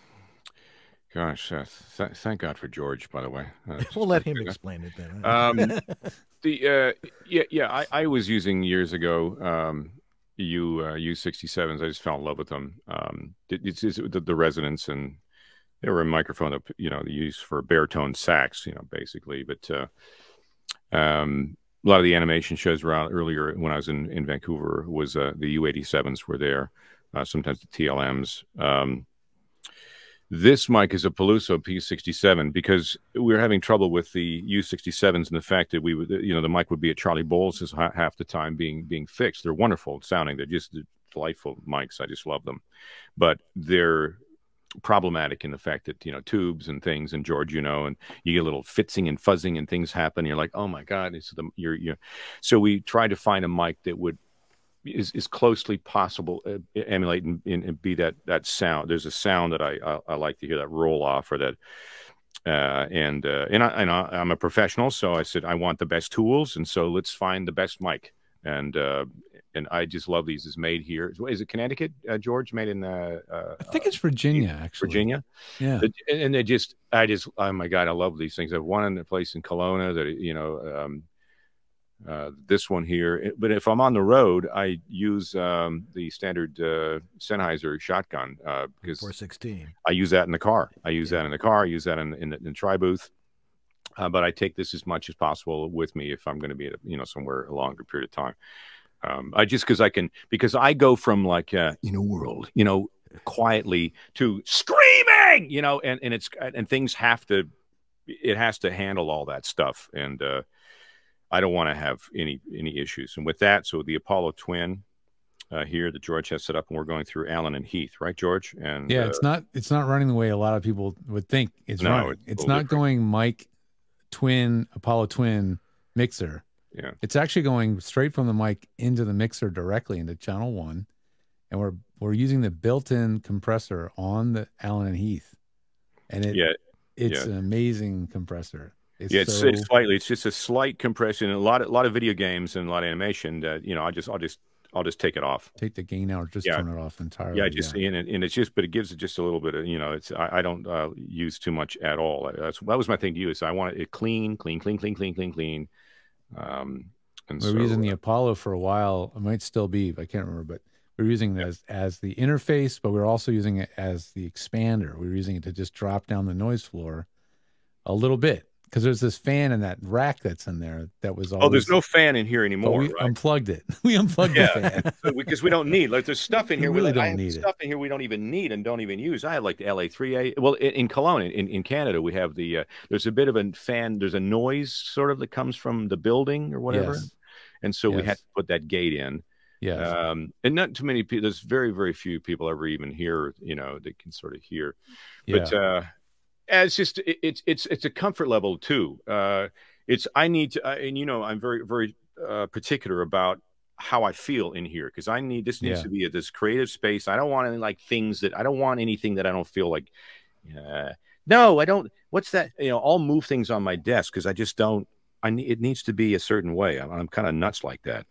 Gosh, uh, th thank God for George, by the way. Uh, we'll let him explain it then. Um, the uh, yeah, yeah, I, I was using years ago um, U uh, U sixty-sevens. I just fell in love with them. Um, it, it's, it's the, the resonance, and they were a microphone that you know they used for baritone sax, you know, basically. But uh, um, a lot of the animation shows around earlier when I was in in Vancouver was uh, the U eighty-sevens were there. Uh, sometimes the T L Ms. Um, This mic is a Peluso P sixty-seven because we were having trouble with the U sixty-sevens and the fact that we would, you know, the mic would be at Charlie Bowles' half the time being being fixed. They're wonderful sounding. They're just delightful mics. I just love them. But they're problematic in the fact that, you know, tubes and things, and George, you know, and you get a little fitzing and fuzzing and things happen. And you're like, oh my God, it's the, you're, you're. So we tried to find a mic that would, is as closely possible uh, emulate and, and, and be that that sound. There's a sound that I I, I like to hear, that roll off or that uh, and uh, and I and I, I'm a professional, so I said I want the best tools, and so let's find the best mic. And uh, and I just love these. It's made here. Is it Connecticut, uh, George? Made in uh, uh, I think it's Virginia, actually. Virginia, yeah. And they just I just oh my God, I love these things. I've one in a place in Kelowna that you know. Um, Uh, this one here, but if I'm on the road, I use um, the standard uh, Sennheiser shotgun uh, because four sixteen. I use that in the car. I use yeah. that in the car. I use that in in the, in the tri booth. Uh, but I take this as much as possible with me if I'm going to be at a, you know somewhere a longer period of time. Um, I just because I can because I go from like uh, in a world you know quietly to screaming you know and and it's and things have to it has to handle all that stuff and. Uh, I don't want to have any any issues. And with that, so the Apollo Twin uh, here that George has set up, and we're going through Allen and Heath, right, George? And yeah, uh, it's not it's not running the way a lot of people would think. It's no, running. It's, it's not different. Going mic twin Apollo Twin mixer. Yeah, it's actually going straight from the mic into the mixer directly into channel one, and we're we're using the built-in compressor on the Allen and Heath, and it yeah. it's yeah. an amazing compressor. It's yeah, it's, so... it's slightly. It's just a slight compression. A lot, a lot of video games and a lot of animation. That you know, I just, I'll just, I'll just take it off. Take the gain out, or just yeah. turn it off entirely. Yeah, just yeah. And, it, and it's just, but it gives it just a little bit of, you know. It's I, I don't uh, use too much at all. That's, that was my thing to use. I wanted it clean, clean, clean, clean, clean, clean, clean. Um, and we were so, using the Apollo for a while. It might still be. I can't remember, but we were using it yeah. as as the interface, but we were also using it as the expander. We were using it to just drop down the noise floor a little bit. Because there's this fan in that rack that's in there that was all. Oh, there's no fan in here anymore. We right? unplugged it. We unplugged yeah. the fan so, because we don't need. Like there's stuff in here. We really like, don't need stuff it. in here we don't even need and don't even use. I had like the L A three A. Well, in, in Cologne, in in Canada, we have the. Uh, there's a bit of a fan. There's a noise sort of that comes from the building or whatever. Yes. And so yes. we had to put that gate in. Yes. Um, and not too many people, there's very, very few people ever even hear, you know, that can sort of hear. Yeah. But uh, it's just, it, it's, it's, it's a comfort level too. Uh, it's, I need to, uh, and you know, I'm very, very uh, particular about how I feel in here. Cause I need, this needs yeah. to be a, this creative space. I don't want any like things that I don't want anything that I don't feel like, uh, no, I don't. What's that? You know, I'll move things on my desk. Cause I just don't, I need, it needs to be a certain way. I'm, I'm kind of nuts like that.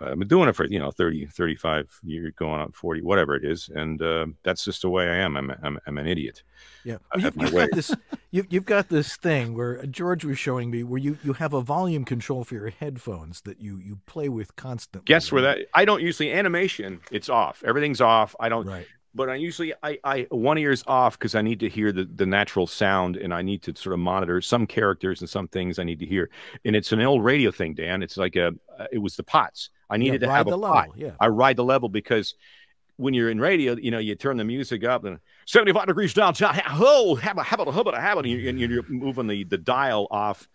I've been doing it for, you know, thirty, thirty-five years, going on forty, whatever it is. And uh, that's just the way I am. I'm, I'm, I'm an idiot. Yeah. Well, you've, you've, got this, you've, you've got this thing where George was showing me where you, you have a volume control for your headphones that you, you play with constantly. Guess where that, I don't usually, animation, it's off. Everything's off. I don't, right. but I usually, I, I one ear's off because I need to hear the, the natural sound, and I need to sort of monitor some characters and some things I need to hear. And it's an old radio thing, Dan. It's like a, it was the Pots. I needed yeah, to have a pot. Yeah. I ride the level because when you're in radio, you know, you turn the music up and seventy-five degrees downtown. Oh, have a, have a, have a, have a, and you're, and you're moving the, the dial off,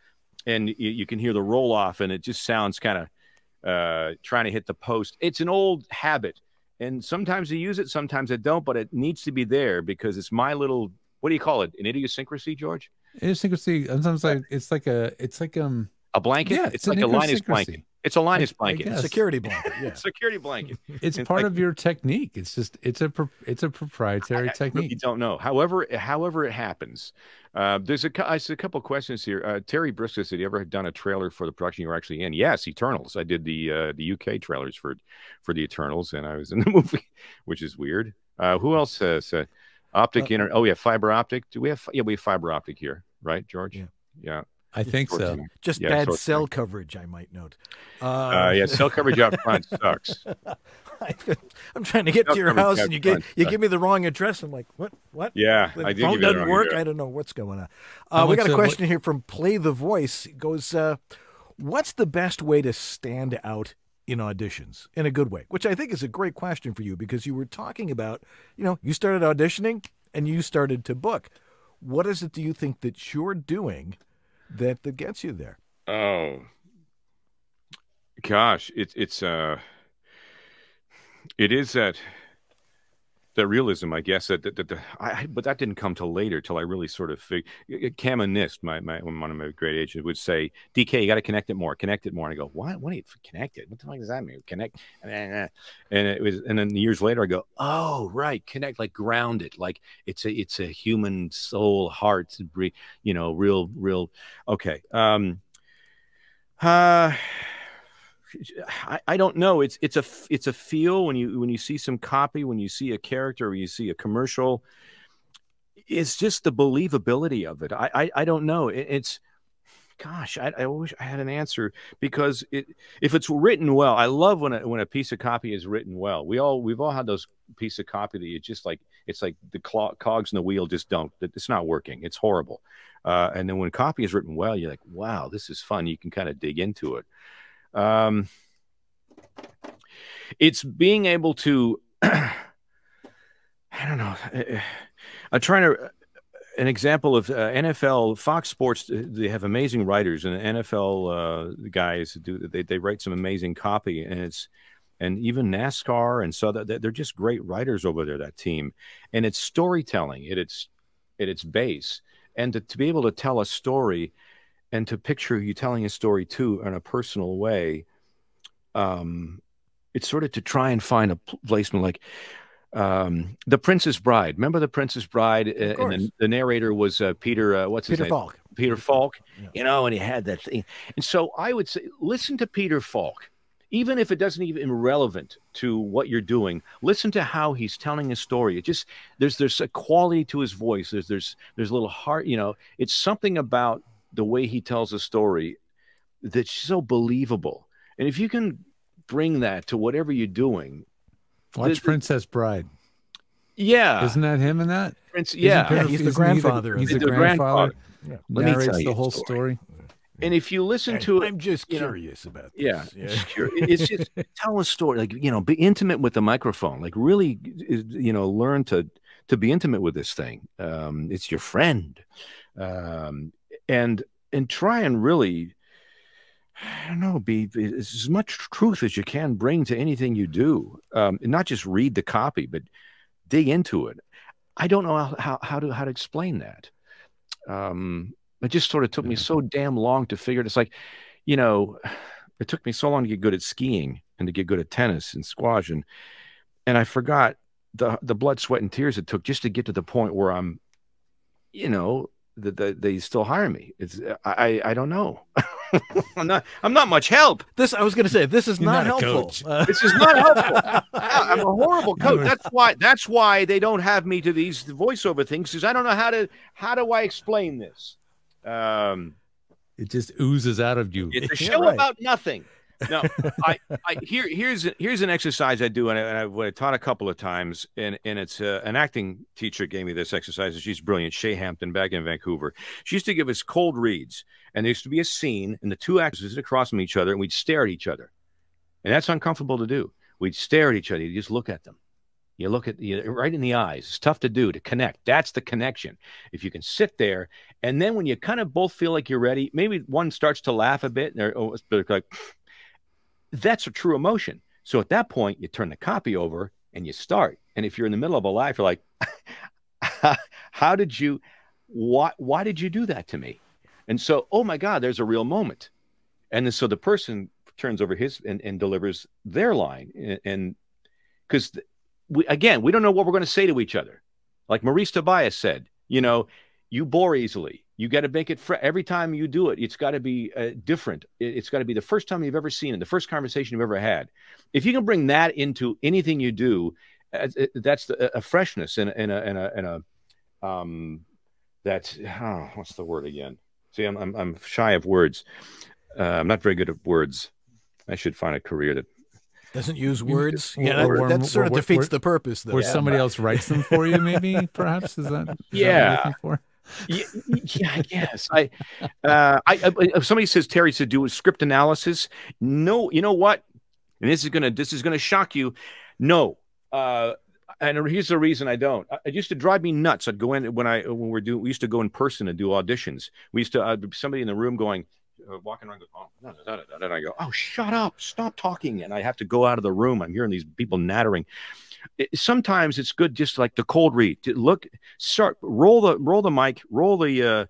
and you, you can hear the roll off, and it just sounds kind of uh, trying to hit the post. It's an old habit, and sometimes I use it, sometimes I don't, but it needs to be there because it's my little, what do you call it? An idiosyncrasy, George? Idiosyncrasy. Sometimes like, it's like a, it's like um a blanket. Yeah, it's, it's like a Linus blanket. It's a Linus blanket, a security blanket, yeah. security blanket. It's, it's part like, of your technique. It's just, it's a, it's a proprietary I, I technique. Really don't know. However, however it happens, uh, there's a, I see a couple questions here. Uh, Terry Briscoe said, "You ever done a trailer for the production you were actually in?" Yes, Eternals. I did the uh, the U K trailers for for the Eternals, and I was in the movie, which is weird. Uh, who else says uh, optic? Uh, inter oh yeah, fiber optic. Do we have? Yeah, we have fiber optic here, right, George? Yeah. yeah. I think so. Just yeah, bad cell thing. coverage, I might note. Uh, uh, yeah, cell coverage out front sucks. I'm trying to get cell to your house, and you get you sucks. give me the wrong address. I'm like, what? What? Yeah, the I did. Phone doesn't work. Address. I don't know what's going on. Uh, we got a question what? here from Play the Voice. It goes, uh, "What's the best way to stand out in auditions in a good way?" Which I think is a great question for you, because you were talking about, you know, you started auditioning and you started to book. What is it do you think that you're doing that that gets you there? Oh gosh, it's it's uh it is that that realism, I guess, that, that, that the, I but that didn't come till later, till I really sort of fig Cam and Nist, my, my one of my great agents, would say, "D K, you got to connect it more, connect it more." And I go, "What? What do you connect it? What the fuck does that mean? Connect?" And it was, and then years later, I go, "Oh, right, connect, like ground it, like it's a it's a human soul, heart, you know, real, real." Okay, um, uh. I, I don't know. It's it's a it's a feel when you when you see some copy, when you see a character, or you see a commercial. It's just the believability of it. I I, I don't know. It, it's, gosh, I, I wish I had an answer, because it if it's written well, I love when a, when a piece of copy is written well. We all we've all had those piece of copy that you just like. It's like the cogs in the wheel just don't. It's not working. It's horrible. Uh, and then when copy is written well, you're like, wow, this is fun. You can kind of dig into it. Um, it's being able to, I don't know, I'm trying to, an example of uh, N F L, Fox Sports, they have amazing writers, and the N F L uh, guys do, they, they write some amazing copy, and it's, and even NASCAR, and so that they're just great writers over there, that team, and it's storytelling at its, at its base, and to, to be able to tell a story, and to picture you telling a story too in a personal way, um, it's sort of to try and find a placement like um, The Princess Bride. Remember The Princess Bride? Uh, and the, the narrator was uh, Peter, uh, what's Peter his name? Falk. Peter Falk, yeah. You know, and he had that thing. And so I would say, listen to Peter Falk, even if it doesn't even relevant to what you're doing. Listen to how he's telling his story. It just, there's, there's a quality to his voice. There's, there's, there's a little heart, you know, it's something about the way he tells a story that's so believable. And if you can bring that to whatever you're doing. Watch Princess Bride. Yeah. Isn't that him in that? Prince, yeah. yeah. He's the grandfather. He's the grandfather. Yeah. Narrates the whole story. And if you listen to it, I'm just curious about this. Yeah, yeah. Just it's just tell a story, like, you know, be intimate with the microphone, like really, you know, learn to, to be intimate with this thing. Um, it's your friend. Um, And and try and really I don't know, be as much truth as you can bring to anything you do, um, and not just read the copy, but dig into it. I don't know how, how to how to explain that. Um, it just sort of took me so damn long to figure it. It's like, you know, it took me so long to get good at skiing and to get good at tennis and squash, and and I forgot the the blood, sweat, and tears it took just to get to the point where I'm, you know, that the, they still hire me. It's I I don't know. I'm not I'm not much help. This I was going to say. This is not, not helpful. Uh, this is not helpful. I'm a horrible coach. That's why. That's why they don't have me to these voiceover things, because I don't know how to how do I explain this. Um, it just oozes out of you. It's a show right. about nothing. No, I, I here here's here's an exercise I do, and I, and I've taught a couple of times, and and it's uh, an acting teacher gave me this exercise, and she's brilliant, Shea Hampton, back in Vancouver. She used to give us cold reads, and there used to be a scene, and the two actors would across from each other, and we'd stare at each other, and that's uncomfortable to do. We'd stare at each other. You just look at them. You look at you right in the eyes. It's tough to do, to connect. That's the connection. If you can sit there, and then when you kind of both feel like you're ready, maybe one starts to laugh a bit, and they're, oh, they're like. That's a true emotion. So at that point, you turn the copy over and you start. And if you're in the middle of a life, you're like, how did you, why, why did you do that to me? And so, oh my God, there's a real moment. And then, so the person turns over his and, and delivers their line. And because we, again, we don't know what we're going to say to each other. Like Maurice Tobias said, you know, you bore easily. You got to make it fresh. Every time you do it, it's got to be uh, different. It's got to be the first time you've ever seen it, the first conversation you've ever had. If you can bring that into anything you do, uh, that's the, a freshness and, and a, and a, and a um, that's, oh, what's the word again? See, I'm, I'm, I'm shy of words. Uh, I'm not very good at words. I should find a career that doesn't use words. Yeah, that, that sort of defeats the purpose, though. Or somebody else writes them for you, maybe, perhaps? Is that, is yeah. that what you're looking for? Yeah, yeah, I guess. I, uh, I, if somebody says Terry said do a script analysis. No, you know what? And this is gonna this is gonna shock you. No, uh, and here's the reason I don't. It used to drive me nuts. I'd go in when I when we're doing we used to go in person and do auditions. We used to uh, somebody in the room going uh, walking around. Goes, oh, no, no, no, no, no, and I go, oh, shut up, stop talking, and I have to go out of the room. I'm hearing these people nattering. Sometimes it's good, just like the cold read. Look, start roll the roll the mic, roll the uh,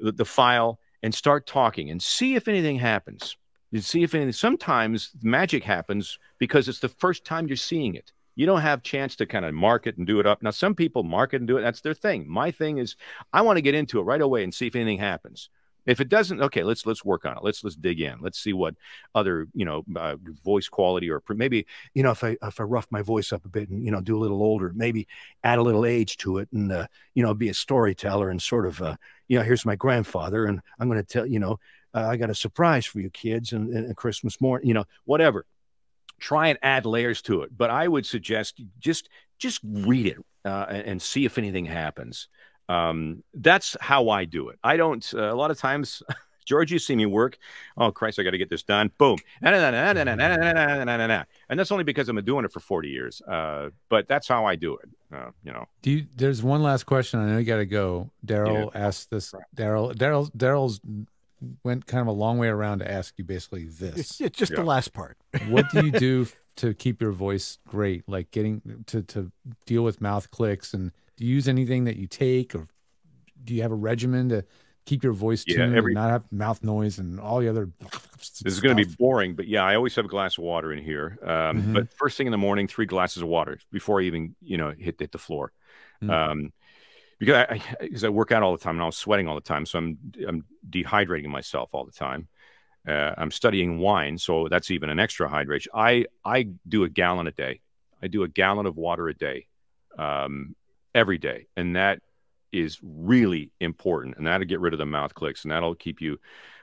the, the file, and start talking, and see if anything happens. You see if anything. Sometimes magic happens because it's the first time you're seeing it. You don't have a chance to kind of mark it and do it up. Now, some people mark it and do it. That's their thing. My thing is, I want to get into it right away and see if anything happens. If it doesn't, okay, let's let's work on it. Let's let's dig in. Let's see what other you know uh, voice quality, or maybe you know if I if I rough my voice up a bit and you know do a little older, maybe add a little age to it and uh, you know be a storyteller and sort of uh, you know here's my grandfather and I'm going to tell you know uh, I got a surprise for you kids and, and Christmas morning, you know whatever. Try and add layers to it, but I would suggest just just read it uh, and, and see if anything happens. Um, that's how I do it. I don't, uh, a lot of times, George, you see me work. Oh Christ, I got to get this done. Boom. And that's only because I've been doing it for forty years. Uh, but that's how I do it. Uh, you know, do you, there's one last question. I know you got to go. Daryl yeah. asked this. Daryl, Daryl, Daryl's went kind of a long way around to ask you basically this. It's, it's just yeah. the last part. What do you do to keep your voice great? Like getting to, to deal with mouth clicks and, do you use anything that you take, or do you have a regimen to keep your voice yeah, tuned every, and not have mouth noise and all the other stuff? This is going to be boring, but yeah, I always have a glass of water in here. Um, mm-hmm. But first thing in the morning, three glasses of water before I even, you know, hit, hit the floor. Mm-hmm. um, because I, I, I work out all the time and I was sweating all the time. So I'm, I'm dehydrating myself all the time. Uh, I'm studying wine. So that's even an extra hydration. I, I do a gallon a day. I do a gallon of water a day. Um, every day, and that is really important, and that'll get rid of the mouth clicks, and that'll keep you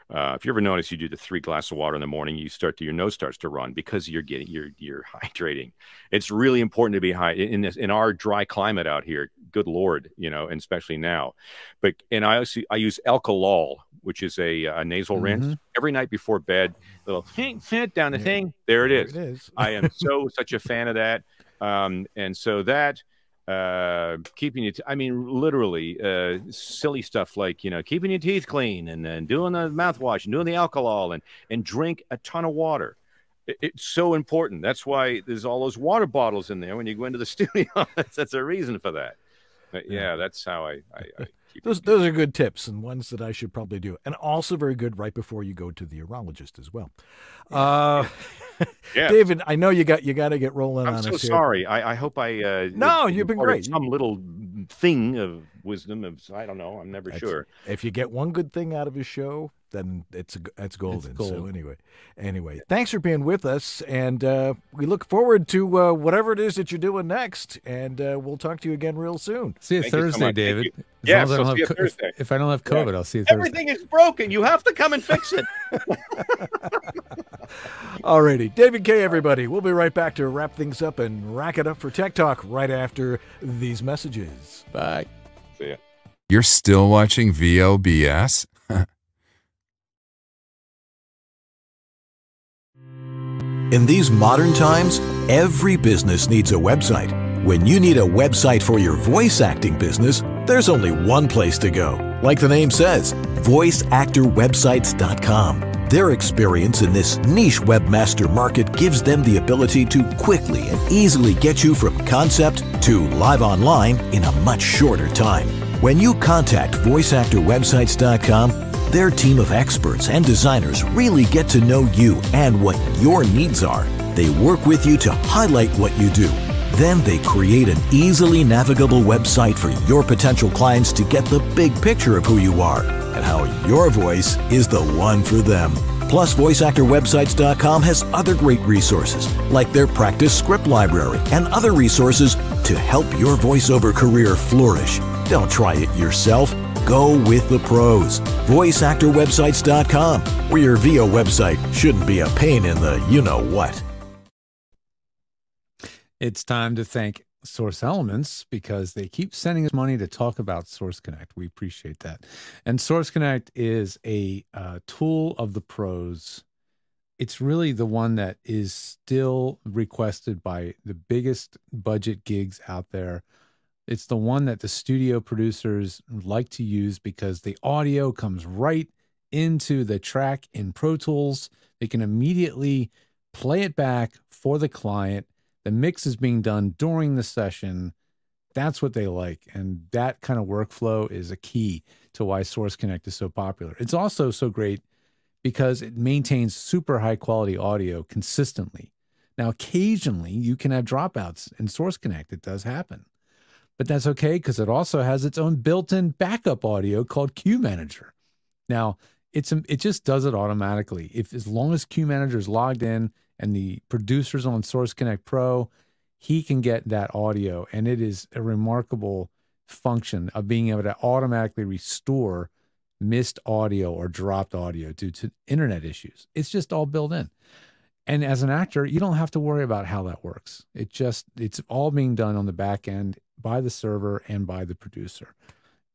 uh if you ever notice you do the three glass of water in the morning, you start to your nose starts to run because you're getting you're you're hydrating. It's really important to be high in this in our dry climate out here, good Lord, you know, and especially now. But and I also I use Alkalol, which is a, a nasal mm-hmm. rinse every night before bed, little down the thing, there it is, there it is. I am so such a fan of that. Um and so that uh, keeping your, t I mean, literally, uh, silly stuff like, you know, keeping your teeth clean and, and doing the mouthwash and doing the alcohol and, and drink a ton of water. It, it's so important. That's why there's all those water bottles in there when you go into the studio. that's, that's a reason for that. But yeah, that's how I, I, I keep those, it. Those are good tips and ones that I should probably do. And also very good right before you go to the urologist as well. Uh, yeah. David, I know you got you got to get rolling I'm on so us sorry. Here. I, I hope I... Uh, no, you've been great. Some little thing of wisdom. Of I don't know. I'm never that's, sure. If you get one good thing out of his show, then it's, it's golden. It's gold. So anyway, anyway, thanks for being with us. And uh, we look forward to uh, whatever it is that you're doing next. And uh, we'll talk to you again real soon. See you Thank Thursday, you so David. You. Yeah, so see you Thursday. If, if I don't have COVID, yeah. I'll see you Thursday. Everything is broken. You have to come and fix it. Alrighty, David Kaye, everybody. We'll be right back to wrap things up and rack it up for Tech Talk right after these messages. Bye. See ya. You're still watching V O B S? In these modern times, every business needs a website. When you need a website for your voice acting business, there's only one place to go. Like the name says, voice actor websites dot com. Their experience in this niche webmaster market gives them the ability to quickly and easily get you from concept to live online in a much shorter time. When you contact voice actor websites dot com, their team of experts and designers really get to know you and what your needs are. They work with you to highlight what you do. Then they create an easily navigable website for your potential clients to get the big picture of who you are and how your voice is the one for them. Plus, voice actor websites dot com has other great resources, like their practice script library and other resources to help your voiceover career flourish. Don't try it yourself. Go with the pros. voice actor websites dot com, where your V O website shouldn't be a pain in the you-know-what. It's time to thank Source Elements because they keep sending us money to talk about Source Connect. We appreciate that. And Source Connect is a uh, tool of the pros. It's really the one that is still requested by the biggest budget gigs out there. It's the one that the studio producers like to use because the audio comes right into the track in Pro Tools. They can immediately play it back for the client. The mix is being done during the session. That's what they like. And that kind of workflow is a key to why Source Connect is so popular. It's also so great because it maintains super high quality audio consistently. Now, occasionally you can have dropouts in Source Connect. It does happen, but that's okay because it also has its own built-in backup audio called Q Manager. Now, it's, it just does it automatically. If as long as Q Manager is logged in, and the producers on Source Connect Pro, he can get that audio. And it is a remarkable function of being able to automatically restore missed audio or dropped audio due to internet issues. It's just all built in. And as an actor, you don't have to worry about how that works. It just, it's all being done on the back end by the server and by the producer.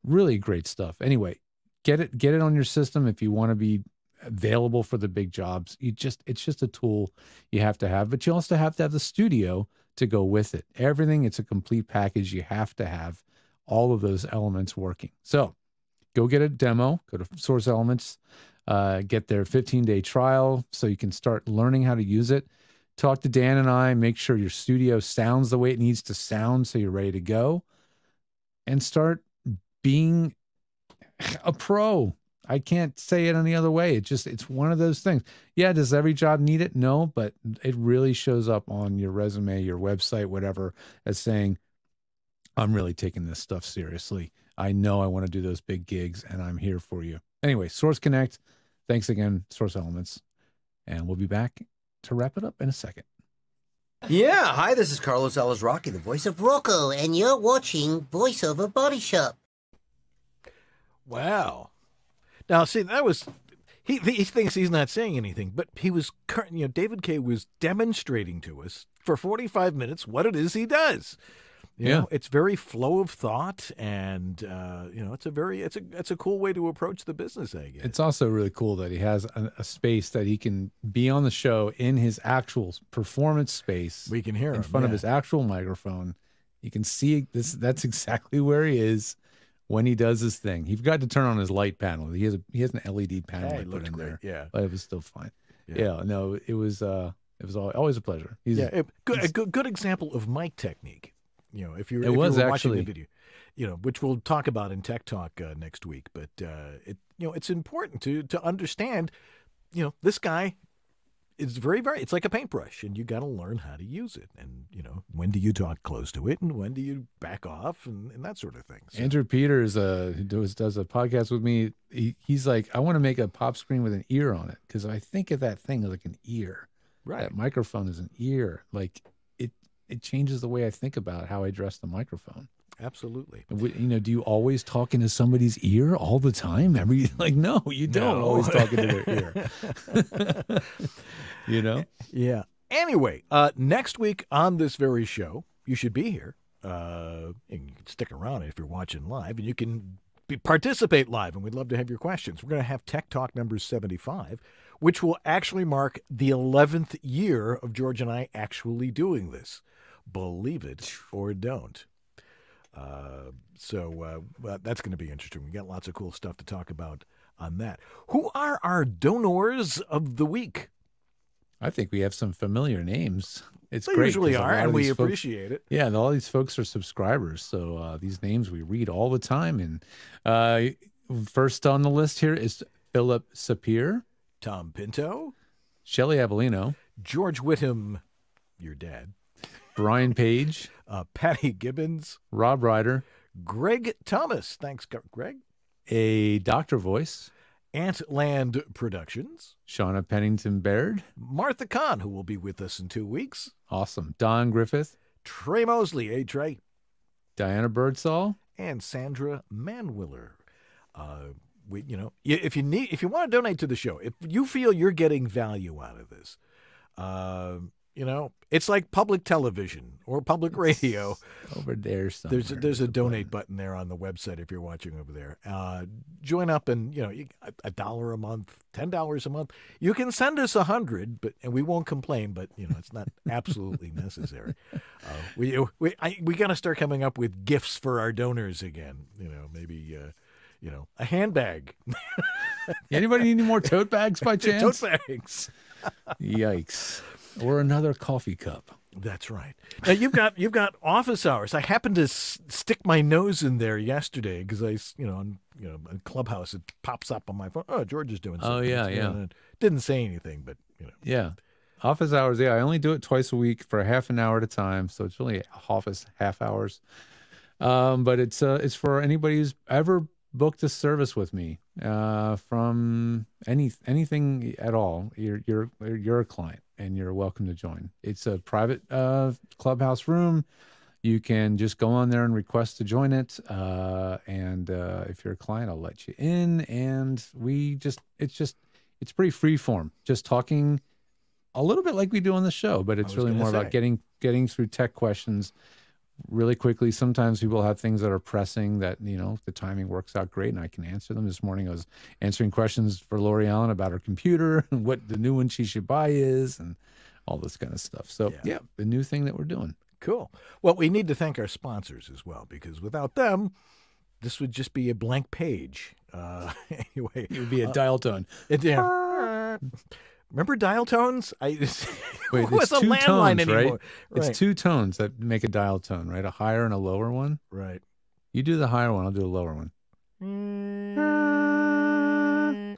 Really great stuff. Anyway, get it, get it on your system if you want to be available for the big jobs. You just, it's just a tool you have to have, but you also have to have the studio to go with it. Everything, it's a complete package. You have to have all of those elements working. So go get a demo, go to Source Elements, uh, get their fifteen day trial so you can start learning how to use it. Talk to Dan and I, make sure your studio sounds the way it needs to sound so you're ready to go and start being a pro. I can't say it any other way. It just, it's one of those things. Yeah. Does every job need it? No, but it really shows up on your resume, your website, whatever, as saying, I'm really taking this stuff seriously. I know I want to do those big gigs and I'm here for you. Anyway, Source Connect. Thanks again, Source Elements. And we'll be back to wrap it up in a second. Yeah. Hi, this is Carlos Alizraki, the voice of Rocco, and you're watching VoiceOver Body Shop. Wow. Now, see, that was, he, he thinks he's not saying anything, but he was, you know, David Kaye was demonstrating to us for forty-five minutes what it is he does. You yeah. know, it's very flow of thought, and, uh, you know, it's a very, it's a, it's a cool way to approach the business, I guess. It's also really cool that he has a, a space that he can be on the show in his actual performance space. We can hear in him, front yeah. of his actual microphone You can see this. That's exactly where he is when he does his thing. He forgot to turn on his light panel. He has a, he has an L E D panel. Hey, it looked great. There, yeah, but it was still fine. Yeah, yeah no, it was. Uh, it was always a pleasure. He's, yeah, it, good, a good, good example of mic technique. You know, if you're, it if was you were actually watching the video, you know, which we'll talk about in Tech Talk uh, next week. But uh, it, you know, it's important to to understand. You know, this guy. It's very, very, it's like a paintbrush, and you got to learn how to use it. And, you know, when do you talk close to it, and when do you back off, and, and that sort of thing. So. Andrew Peters uh, does, does a podcast with me. He, he's like, I want to make a pop screen with an ear on it, because I think of that thing as like an ear. Right. That microphone is an ear. Like, it, it changes the way I think about how I dress the microphone. Absolutely. You know, do you always talk into somebody's ear all the time? Every like, no, you don't no. always talk into their ear. You know? Yeah. Anyway, uh, next week on this very show, you should be here. Uh, and you can stick around if you're watching live, and you can be, participate live, and we'd love to have your questions. We're going to have Tech Talk number seventy-five, which will actually mark the eleventh year of George and I actually doing this. Believe it or don't. Uh, so uh, that's going to be interesting. We got lots of cool stuff to talk about on that. Who are our donors of the week? I think we have some familiar names. It's they great. They usually are, and we folks, appreciate it. Yeah, and all these folks are subscribers, so uh, these names we read all the time. And uh, first on the list here is Philip Sapir, Tom Pinto, Shelley Avellino, George Whittam, your dad, Brian Page, uh, Patty Gibbons, Rob Ryder, Greg Thomas. Thanks, Greg. A Doctor Voice, Antland Productions, Shauna Pennington Baird, Martha Kahn, who will be with us in two weeks. Awesome. Don Griffith, Trey Mosley, hey Trey, Diana Birdsall, and Sandra Manwiller. Uh, we, you know, if you need, if you want to donate to the show, if you feel you're getting value out of this. Uh, You know, it's like public television or public radio. It's over there somewhere. There's a, there's a donate button there on the website if you're watching over there. Uh, join up, and, you know, a dollar a month, ten dollars a month. You can send us a hundred, but and we won't complain, but, you know, it's not absolutely necessary. Uh, we we, I, we got to start coming up with gifts for our donors again. You know, maybe... Uh, You know, a handbag. Anybody need any more tote bags by chance? Tote bags. Yikes! Or another coffee cup. That's right. Now you've got you've got office hours. I happened to s stick my nose in there yesterday because I, you know, on, you know, on Clubhouse it pops up on my phone. Oh, George is doing something. Oh yeah, yeah. It didn't say anything, but you know. Yeah, office hours. Yeah, I only do it twice a week for half an hour at a time, so it's really office half hours. Um, but it's uh, it's for anybody who's ever booked a service with me uh, from any anything at all. You're you're you're a client, and you're welcome to join. It's a private uh, Clubhouse room. You can just go on there and request to join it. Uh, and uh, if you're a client, I'll let you in. And we just it's just it's pretty free form, just talking a little bit like we do on the show, but it's really more say. about getting getting through tech questions really quickly. Sometimes people have things that are pressing that, you know, the timing works out great and I can answer them. This morning I was answering questions for Lori Allen about her computer and what the new one she should buy is and all this kind of stuff. So, yeah, yeah the new thing that we're doing. Cool. Well, we need to thank our sponsors as well, because without them, this would just be a blank page. Uh, anyway. It would be a uh, dial tone. It, yeah. Remember dial tones? I it's, Wait, who it's has a landline tones, anymore? Right? Right. It's two tones that make a dial tone, right? A higher and a lower one. Right. You do the higher one, I'll do the lower one.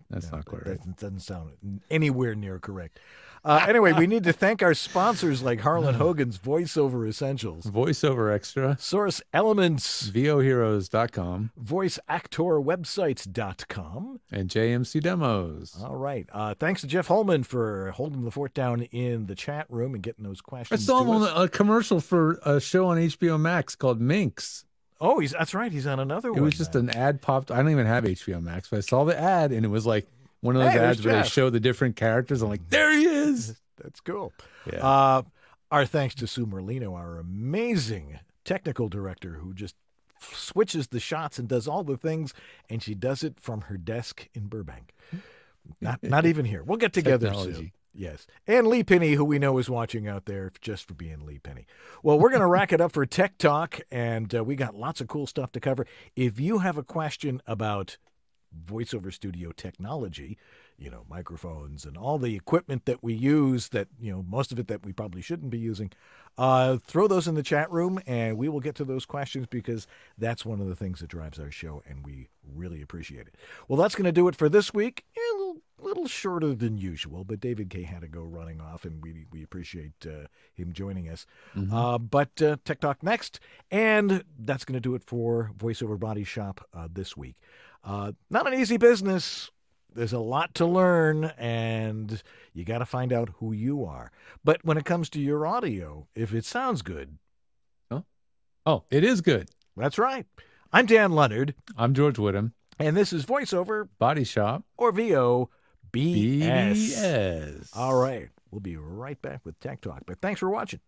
That's no, not quite right. That doesn't sound anywhere near correct. Uh, anyway, we need to thank our sponsors like Harlan Hogan's VoiceOver Essentials, VoiceOver Extra, Source Elements, V O Heroes dot com, Voice Actor Websites dot com, and J M C Demos. All right. Uh, thanks to Jeff Holman for holding the fort down in the chat room and getting those questions. I saw him on a commercial for a show on H B O Max called Minx. Oh, he's that's right. He's on another one. It was just an ad popped. I don't even have H B O Max, but I saw the ad, and it was like one of those hey, ads where they show the different characters. I'm like, there he is. That's cool. Yeah. Uh, our thanks to Sue Merlino, our amazing technical director, who just switches the shots and does all the things, and she does it from her desk in Burbank. Not not even here. We'll get together soon. Yes. And Lee Penny, who we know is watching out there just for being Lee Penny. Well, we're going to rack it up for Tech Talk, and uh, we got lots of cool stuff to cover. If you have a question about voiceover studio technology, you know, microphones and all the equipment that we use that, you know, most of it that we probably shouldn't be using, uh, throw those in the chat room and we will get to those questions because that's one of the things that drives our show and we really appreciate it. Well, that's going to do it for this week. Yeah, we'll little shorter than usual, but David Kaye had to go running off, and we we appreciate uh, him joining us. Mm-hmm. uh, but uh, Tech Talk next, and that's going to do it for VoiceOver Body Shop uh, this week. Uh, not an easy business. There's a lot to learn, and you got to find out who you are. But when it comes to your audio, if it sounds good. Oh, oh it is good. That's right. I'm Dan Leonard. I'm George Woodham. And this is VoiceOver Body Shop, or V O. B S. B S. All right. We'll be right back with Tech Talk, but thanks for watching.